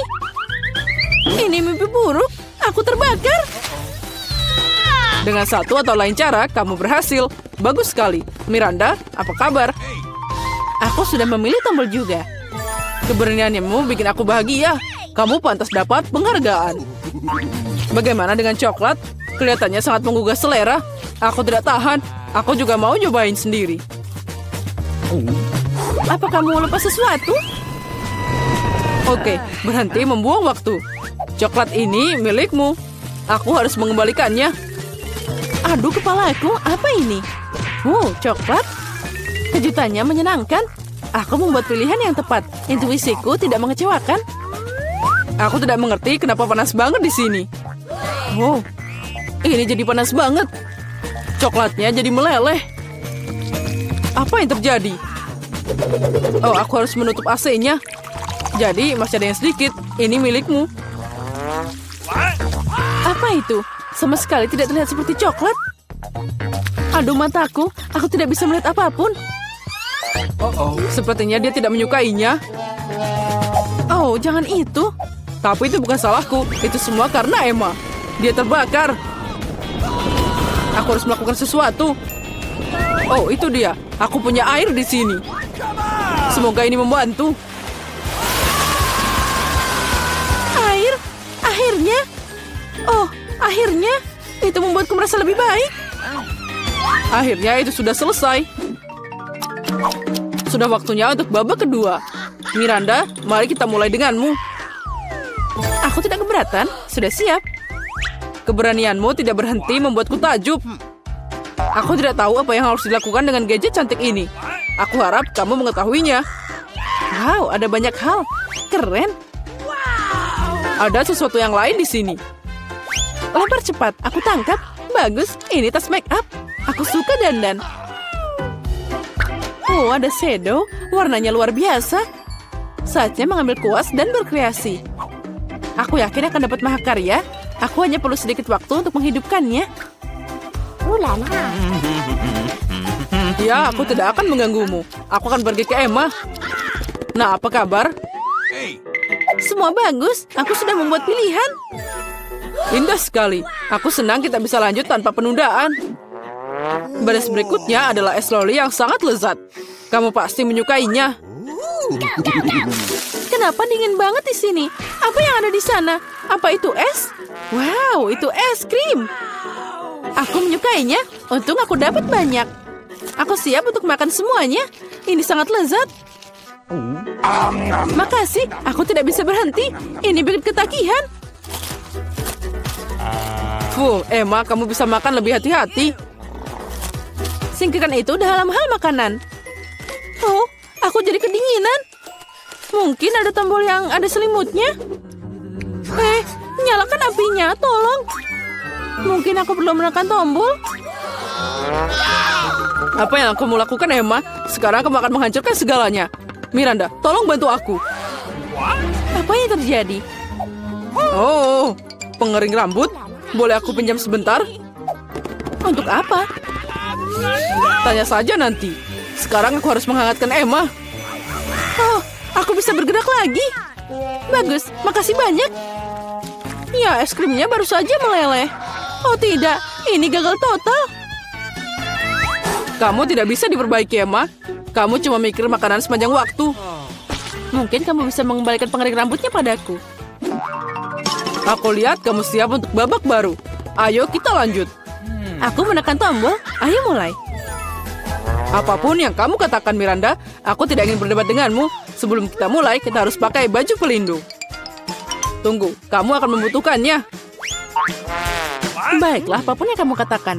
Ini mimpi buruk. Aku terbakar. Dengan satu atau lain cara, kamu berhasil. Bagus sekali. Miranda, apa kabar? Aku sudah memilih tombol juga. Keberanianmu bikin aku bahagia. Kamu pantas dapat penghargaan. Bagaimana dengan coklat? Kelihatannya sangat menggugah selera. Aku tidak tahan. Aku juga mau nyobain sendiri. Apa kamu lupa sesuatu? Oke, berhenti membuang waktu. Coklat ini milikmu. Aku harus mengembalikannya. Aduh, kepalaku. Apa ini? Wow, coklat. Kejutannya menyenangkan. Aku membuat pilihan yang tepat. Intuisiku tidak mengecewakan. Aku tidak mengerti kenapa panas banget di sini. Wow, ini jadi panas banget. Coklatnya jadi meleleh. Apa yang terjadi? Oh, aku harus menutup A C-nya. Jadi, masih ada yang sedikit. Ini milikmu. Apa itu? Sama sekali tidak terlihat seperti coklat. Aduh, mataku. Aku tidak bisa melihat apapun. Oh, oh. Sepertinya dia tidak menyukainya. Oh, jangan itu. Tapi itu bukan salahku. Itu semua karena Emma. Dia terbakar. Aku harus melakukan sesuatu. Oh, itu dia. Aku punya air di sini. Semoga ini membantu. Air? Akhirnya? Oh, akhirnya? Itu membuatku merasa lebih baik. Akhirnya itu sudah selesai. Sudah waktunya untuk babak kedua. Miranda, mari kita mulai denganmu. Aku tidak keberatan. Sudah siap. Keberanianmu tidak berhenti membuatku takjub. Aku tidak tahu apa yang harus dilakukan dengan gadget cantik ini. Aku harap kamu mengetahuinya. Wow, ada banyak hal. Keren. Ada sesuatu yang lain di sini. Lempar cepat. Aku tangkap. Bagus. Ini tas make up. Aku suka dandan. Oh, ada shadow. Warnanya luar biasa. Saatnya mengambil kuas dan berkreasi. Aku yakin akan dapat mahakarya. Aku hanya perlu sedikit waktu untuk menghidupkannya. Ulala. Ya, aku tidak akan mengganggumu. Aku akan pergi ke Emma. Nah, apa kabar? Semua bagus. Aku sudah membuat pilihan. Indah sekali. Aku senang kita bisa lanjut tanpa penundaan. Baris berikutnya adalah es loli yang sangat lezat. Kamu pasti menyukainya. Kenapa dingin banget di sini? Apa yang ada di sana? Apa itu es? Wow, itu es krim. Aku menyukainya. Untung aku dapat banyak. Aku siap untuk makan semuanya. Ini sangat lezat. Makasih, aku tidak bisa berhenti. Ini bikin ketagihan. Fuh, Emma, kamu bisa makan lebih hati-hati. Singkirkan itu dalam hal makanan. Oh, aku jadi kedinginan. Mungkin ada tombol yang ada selimutnya. Eh, nyalakan apinya, tolong. Mungkin aku belum menekan tombol. Apa yang aku mau lakukan, Emma? Sekarang kamu akan menghancurkan segalanya. Miranda, tolong bantu aku. Apa yang terjadi? Oh, pengering rambut. Boleh aku pinjam sebentar? Untuk apa? Tanya saja nanti. Sekarang aku harus menghangatkan Emma. Oh, aku bisa bergerak lagi. Bagus, makasih banyak. Ya, es krimnya baru saja meleleh. Oh tidak, ini gagal total. Kamu tidak bisa diperbaiki, Emma. Kamu cuma mikir makanan sepanjang waktu. Mungkin kamu bisa mengembalikan pengerik rambutnya padaku. Aku lihat kamu siap untuk babak baru. Ayo kita lanjut. Aku menekan tombol. Ayo mulai. Apapun yang kamu katakan, Miranda, aku tidak ingin berdebat denganmu. Sebelum kita mulai, kita harus pakai baju pelindung. Tunggu, kamu akan membutuhkannya. Baiklah, apapun yang kamu katakan.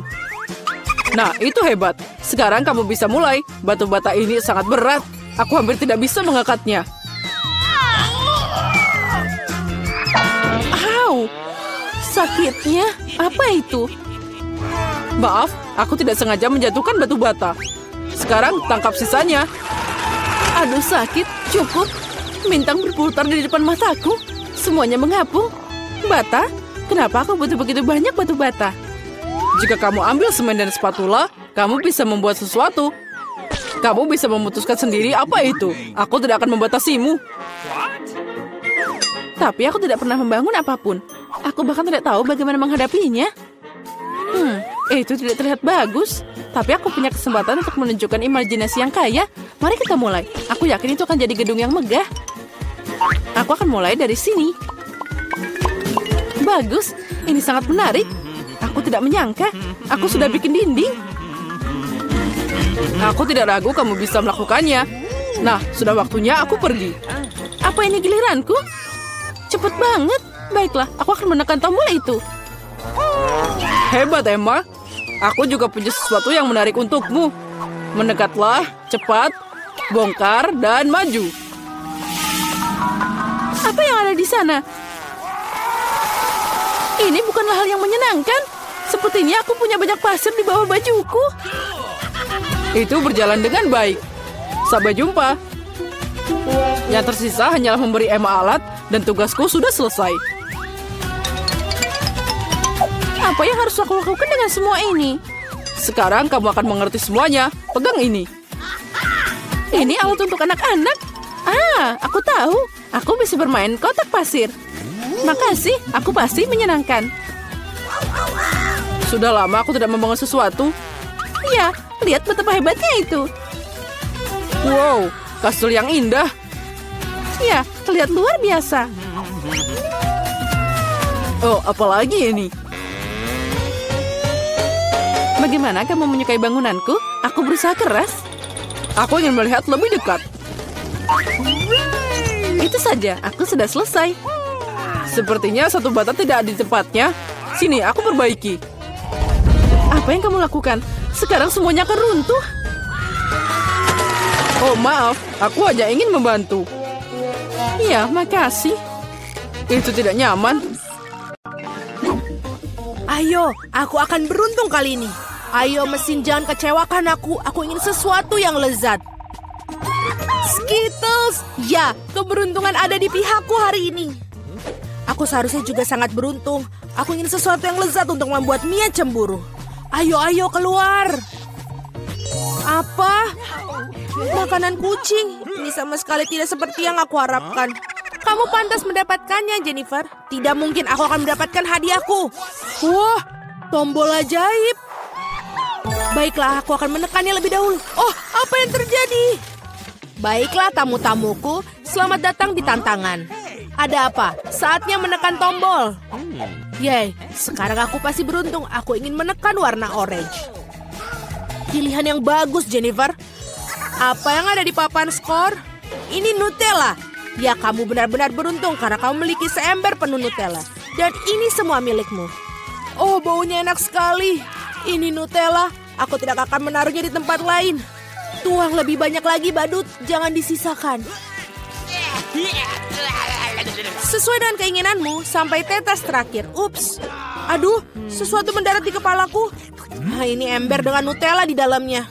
Nah, itu hebat. Sekarang kamu bisa mulai. Batu bata ini sangat berat. Aku hampir tidak bisa mengangkatnya. Sakitnya, apa itu? Maaf, aku tidak sengaja menjatuhkan batu bata. Sekarang tangkap sisanya. Aduh sakit, cukup. Bintang berputar di depan mataku. Semuanya mengapung. Bata, kenapa aku butuh begitu banyak batu bata? Jika kamu ambil semen dan spatula, kamu bisa membuat sesuatu. Kamu bisa memutuskan sendiri apa itu. Aku tidak akan membatasimu. Tapi aku tidak pernah membangun apapun. Aku bahkan tidak tahu bagaimana menghadapinya. Hmm, itu tidak terlihat bagus. Tapi aku punya kesempatan untuk menunjukkan imajinasi yang kaya. Mari kita mulai. Aku yakin itu akan jadi gedung yang megah. Aku akan mulai dari sini. Bagus, ini sangat menarik. Aku tidak menyangka. Aku sudah bikin dinding. Aku tidak ragu kamu bisa melakukannya. Nah, sudah waktunya aku pergi. Apa ini giliranku? Cepet banget. Baiklah, aku akan menekan tombol itu. Hebat, Emma. Aku juga punya sesuatu yang menarik untukmu. Mendekatlah, cepat, bongkar, dan maju. Apa yang ada di sana? Ini bukanlah hal yang menyenangkan. Sepertinya aku punya banyak pasir di bawah bajuku. Itu berjalan dengan baik. Sampai jumpa. Yang tersisa hanyalah memberi Emma alat, dan tugasku sudah selesai. Apa yang harus aku lakukan dengan semua ini? Sekarang kamu akan mengerti semuanya. Pegang ini. Ini alat untuk anak-anak. Ah, aku tahu. Aku bisa bermain kotak pasir. Makasih, aku pasti menyenangkan. Sudah lama aku tidak membangun sesuatu. Ya, lihat betapa hebatnya itu. Wow, kastil yang indah. Ya, terlihat luar biasa. Oh, apalagi ini? Bagaimana kamu menyukai bangunanku? Aku berusaha keras. Aku ingin melihat lebih dekat. Itu saja, aku sudah selesai. Sepertinya satu bata tidak di tempatnya. Sini, aku perbaiki. Apa yang kamu lakukan? Sekarang semuanya akan runtuh. Oh, maaf. Aku hanya ingin membantu. Ya, makasih. Itu tidak nyaman. Ayo, aku akan beruntung kali ini. Ayo mesin, jangan kecewakan aku. Aku ingin sesuatu yang lezat. Skittles. Ya, keberuntungan ada di pihakku hari ini. Aku seharusnya juga sangat beruntung. Aku ingin sesuatu yang lezat untuk membuat Mia cemburu. Ayo, ayo, keluar. Apa? Makanan kucing. Ini sama sekali tidak seperti yang aku harapkan. Kamu pantas mendapatkannya, Jennifer. Tidak mungkin aku akan mendapatkan hadiahku. Wah, tombol ajaib. Baiklah, aku akan menekannya lebih dahulu. Oh, apa yang terjadi? Baiklah, tamu-tamuku, selamat datang di tantangan. Ada apa? Saatnya menekan tombol. Yeay, sekarang aku pasti beruntung. Aku ingin menekan warna orange. Pilihan yang bagus, Jennifer. Apa yang ada di papan skor? Ini Nutella. Ya, kamu benar-benar beruntung karena kamu memiliki seember penuh Nutella. Dan ini semua milikmu. Oh, baunya enak sekali. Ini Nutella. Aku tidak akan menaruhnya di tempat lain. Tuang lebih banyak lagi, badut. Jangan disisakan. Sesuai dengan keinginanmu, sampai tetes terakhir. Ups. Aduh, sesuatu mendarat di kepalaku. Nah, ini ember dengan Nutella di dalamnya.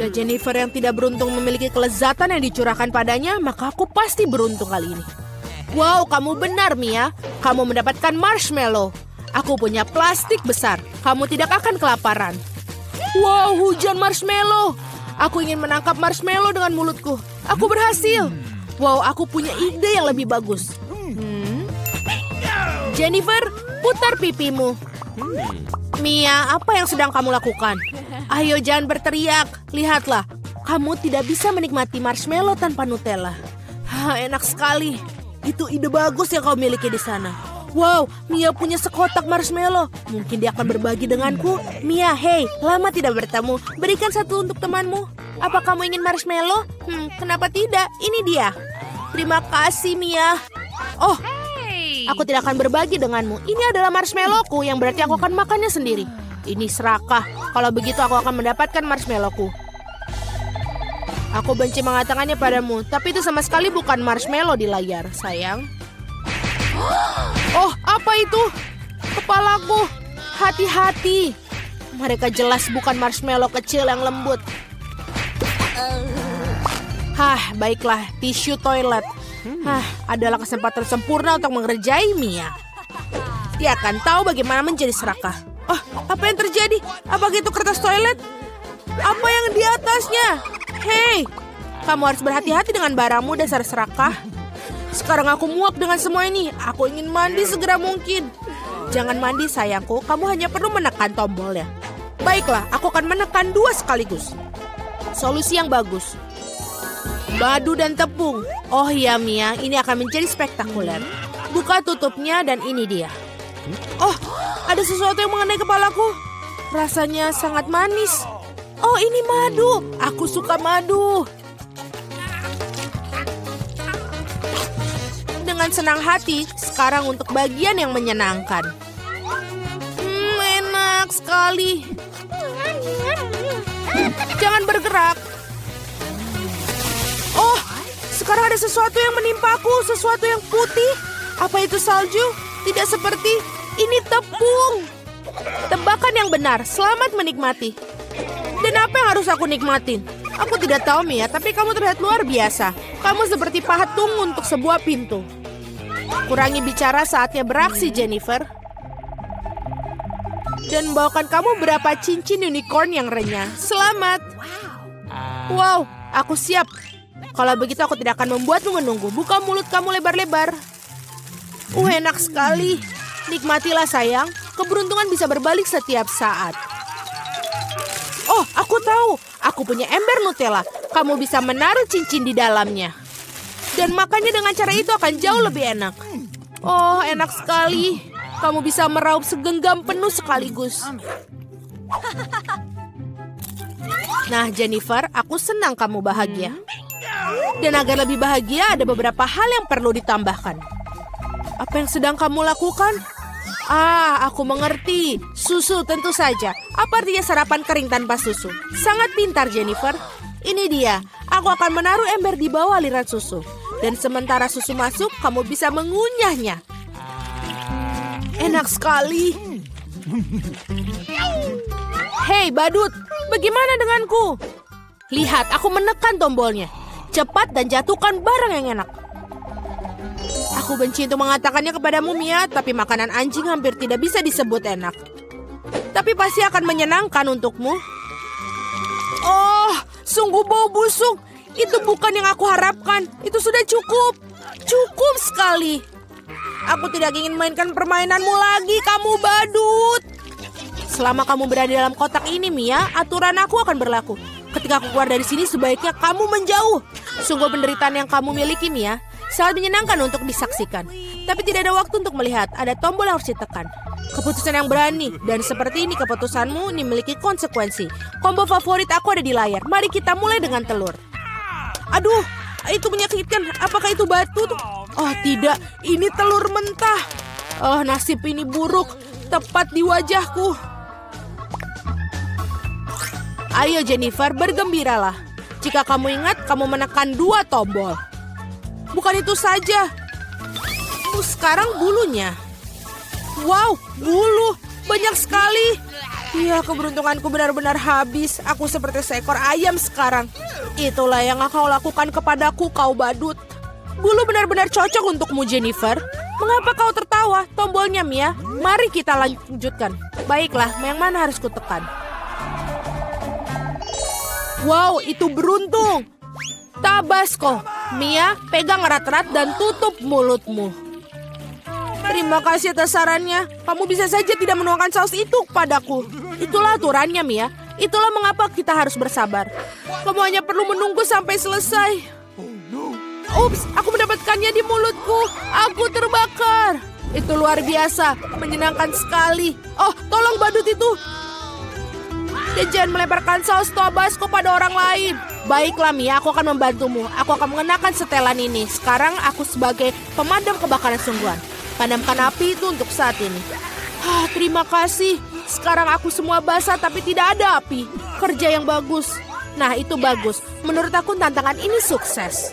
Jika Jennifer yang tidak beruntung memiliki kelezatan yang dicurahkan padanya, maka aku pasti beruntung kali ini. Wow, kamu benar, Mia. Kamu mendapatkan marshmallow. Aku punya plastik besar. Kamu tidak akan kelaparan. Wow, hujan marshmallow. Aku ingin menangkap marshmallow dengan mulutku. Aku berhasil. Wow, aku punya ide yang lebih bagus. Hmm. Jennifer, putar pipimu. Mia, apa yang sedang kamu lakukan? Ayo, jangan berteriak. Lihatlah, kamu tidak bisa menikmati marshmallow tanpa Nutella. Hah, enak sekali. Itu ide bagus yang kau miliki di sana. Wow, Mia punya sekotak marshmallow. Mungkin dia akan berbagi denganku. Mia, hey, lama tidak bertemu. Berikan satu untuk temanmu. Apa kamu ingin marshmallow? Hmm, kenapa tidak? Ini dia. Terima kasih, Mia. Oh, aku tidak akan berbagi denganmu. Ini adalah marshmallowku, yang berarti aku akan makannya sendiri. Ini serakah. Kalau begitu aku akan mendapatkan marshmallowku. Aku benci mengatakannya padamu, tapi itu sama sekali bukan marshmallow di layar, sayang. Oh, apa itu? Kepalaku, hati-hati. Mereka jelas bukan marshmallow kecil yang lembut. Hah, baiklah, tisu toilet. Hah, adalah kesempatan sempurna untuk mengerjai Mia. Dia akan tahu bagaimana menjadi serakah. Oh, apa yang terjadi? Apa itu kertas toilet? Apa yang di atasnya? Hei, kamu harus berhati-hati dengan barangmu, dasar serakah. Sekarang aku muak dengan semua ini. Aku ingin mandi segera mungkin. Jangan mandi, sayangku. Kamu hanya perlu menekan tombolnya. Baiklah, aku akan menekan dua sekaligus. Solusi yang bagus. Madu dan tepung. Oh ya, Mia, ini akan menjadi spektakuler. Buka tutupnya dan ini dia. Oh, ada sesuatu yang mengenai kepalaku. Rasanya sangat manis. Oh, ini madu. Aku suka madu. Dengan senang hati, sekarang untuk bagian yang menyenangkan. Hmm, enak sekali. Jangan bergerak. Oh, sekarang ada sesuatu yang menimpaku, sesuatu yang putih. Apa itu salju? Tidak seperti ini tepung. Tebakan yang benar. Selamat menikmati. Dan apa yang harus aku nikmatin? Aku tidak tahu, Mia, tapi kamu terlihat luar biasa. Kamu seperti patung untuk sebuah pintu. Kurangi bicara, saatnya beraksi, Jennifer. Dan bawakan kamu berapa cincin unicorn yang renyah. Selamat. Wow, aku siap. Kalau begitu aku tidak akan membuatmu menunggu. Buka mulut kamu lebar-lebar. Uh, enak sekali. Nikmatilah, sayang. Keberuntungan bisa berbalik setiap saat. Oh, aku tahu. Aku punya ember Nutella. Kamu bisa menaruh cincin di dalamnya. Dan makannya dengan cara itu akan jauh lebih enak. Oh, enak sekali. Kamu bisa meraup segenggam penuh sekaligus. Nah, Jennifer, aku senang kamu bahagia. Dan agar lebih bahagia, ada beberapa hal yang perlu ditambahkan. Apa yang sedang kamu lakukan? Ah, aku mengerti. Susu tentu saja. Apa artinya sarapan kering tanpa susu? Sangat pintar, Jennifer. Ini dia. Aku akan menaruh ember di bawah aliran susu. Dan sementara susu masuk, kamu bisa mengunyahnya. Enak sekali. Hei, badut. Bagaimana denganku? Lihat, aku menekan tombolnya. Cepat dan jatuhkan barang yang enak. Aku benci untuk mengatakannya kepadamu, Mia, tapi makanan anjing hampir tidak bisa disebut enak. Tapi pasti akan menyenangkan untukmu. Oh, sungguh bau busuk. Itu bukan yang aku harapkan. Itu sudah cukup. Cukup sekali. Aku tidak ingin mainkan permainanmu lagi, kamu badut. Selama kamu berada dalam kotak ini, Mia, aturan aku akan berlaku. Ketika aku keluar dari sini, sebaiknya kamu menjauh. Sungguh penderitaan yang kamu miliki, Mia. Sangat menyenangkan untuk disaksikan. Tapi tidak ada waktu untuk melihat. Ada tombol yang harus ditekan. Keputusan yang berani. Dan seperti ini keputusanmu ini memiliki konsekuensi. Combo favorit aku ada di layar. Mari kita mulai dengan telur. Aduh, itu menyakitkan. Apakah itu batu? Oh tidak, ini telur mentah. Oh, nasib ini buruk. Tepat di wajahku. Ayo Jennifer, bergembiralah. Jika kamu ingat, kamu menekan dua tombol. Bukan itu saja. Oh, sekarang bulunya. Wow, bulu. Banyak sekali. Ya, keberuntunganku benar-benar habis. Aku seperti seekor ayam sekarang. Itulah yang kau lakukan kepadaku, kau badut. Bulu benar-benar cocok untukmu, Jennifer. Mengapa kau tertawa? Tombolnya, Mia. Mari kita lanjutkan. Baiklah, yang mana harus kutekan? Wow, itu beruntung. Tabasco. Mia, pegang erat-erat dan tutup mulutmu. Terima kasih atas sarannya. Kamu bisa saja tidak menuangkan saus itu kepadaku. Itulah aturannya, Mia. Itulah mengapa kita harus bersabar. Kamu hanya perlu menunggu sampai selesai. Ups, aku mendapatkannya di mulutku. Aku terbakar. Itu luar biasa, menyenangkan sekali. Oh, tolong badut itu. Dan jangan melemparkan saus Tabasco pada orang lain. Baiklah, Mia, aku akan membantumu. Aku akan mengenakan setelan ini. Sekarang aku sebagai pemadam kebakaran sungguhan. Padamkan api itu untuk saat ini. Ah, terima kasih. Sekarang aku semua basah tapi tidak ada api. Kerja yang bagus. Nah, itu bagus. Menurut aku tantangan ini sukses.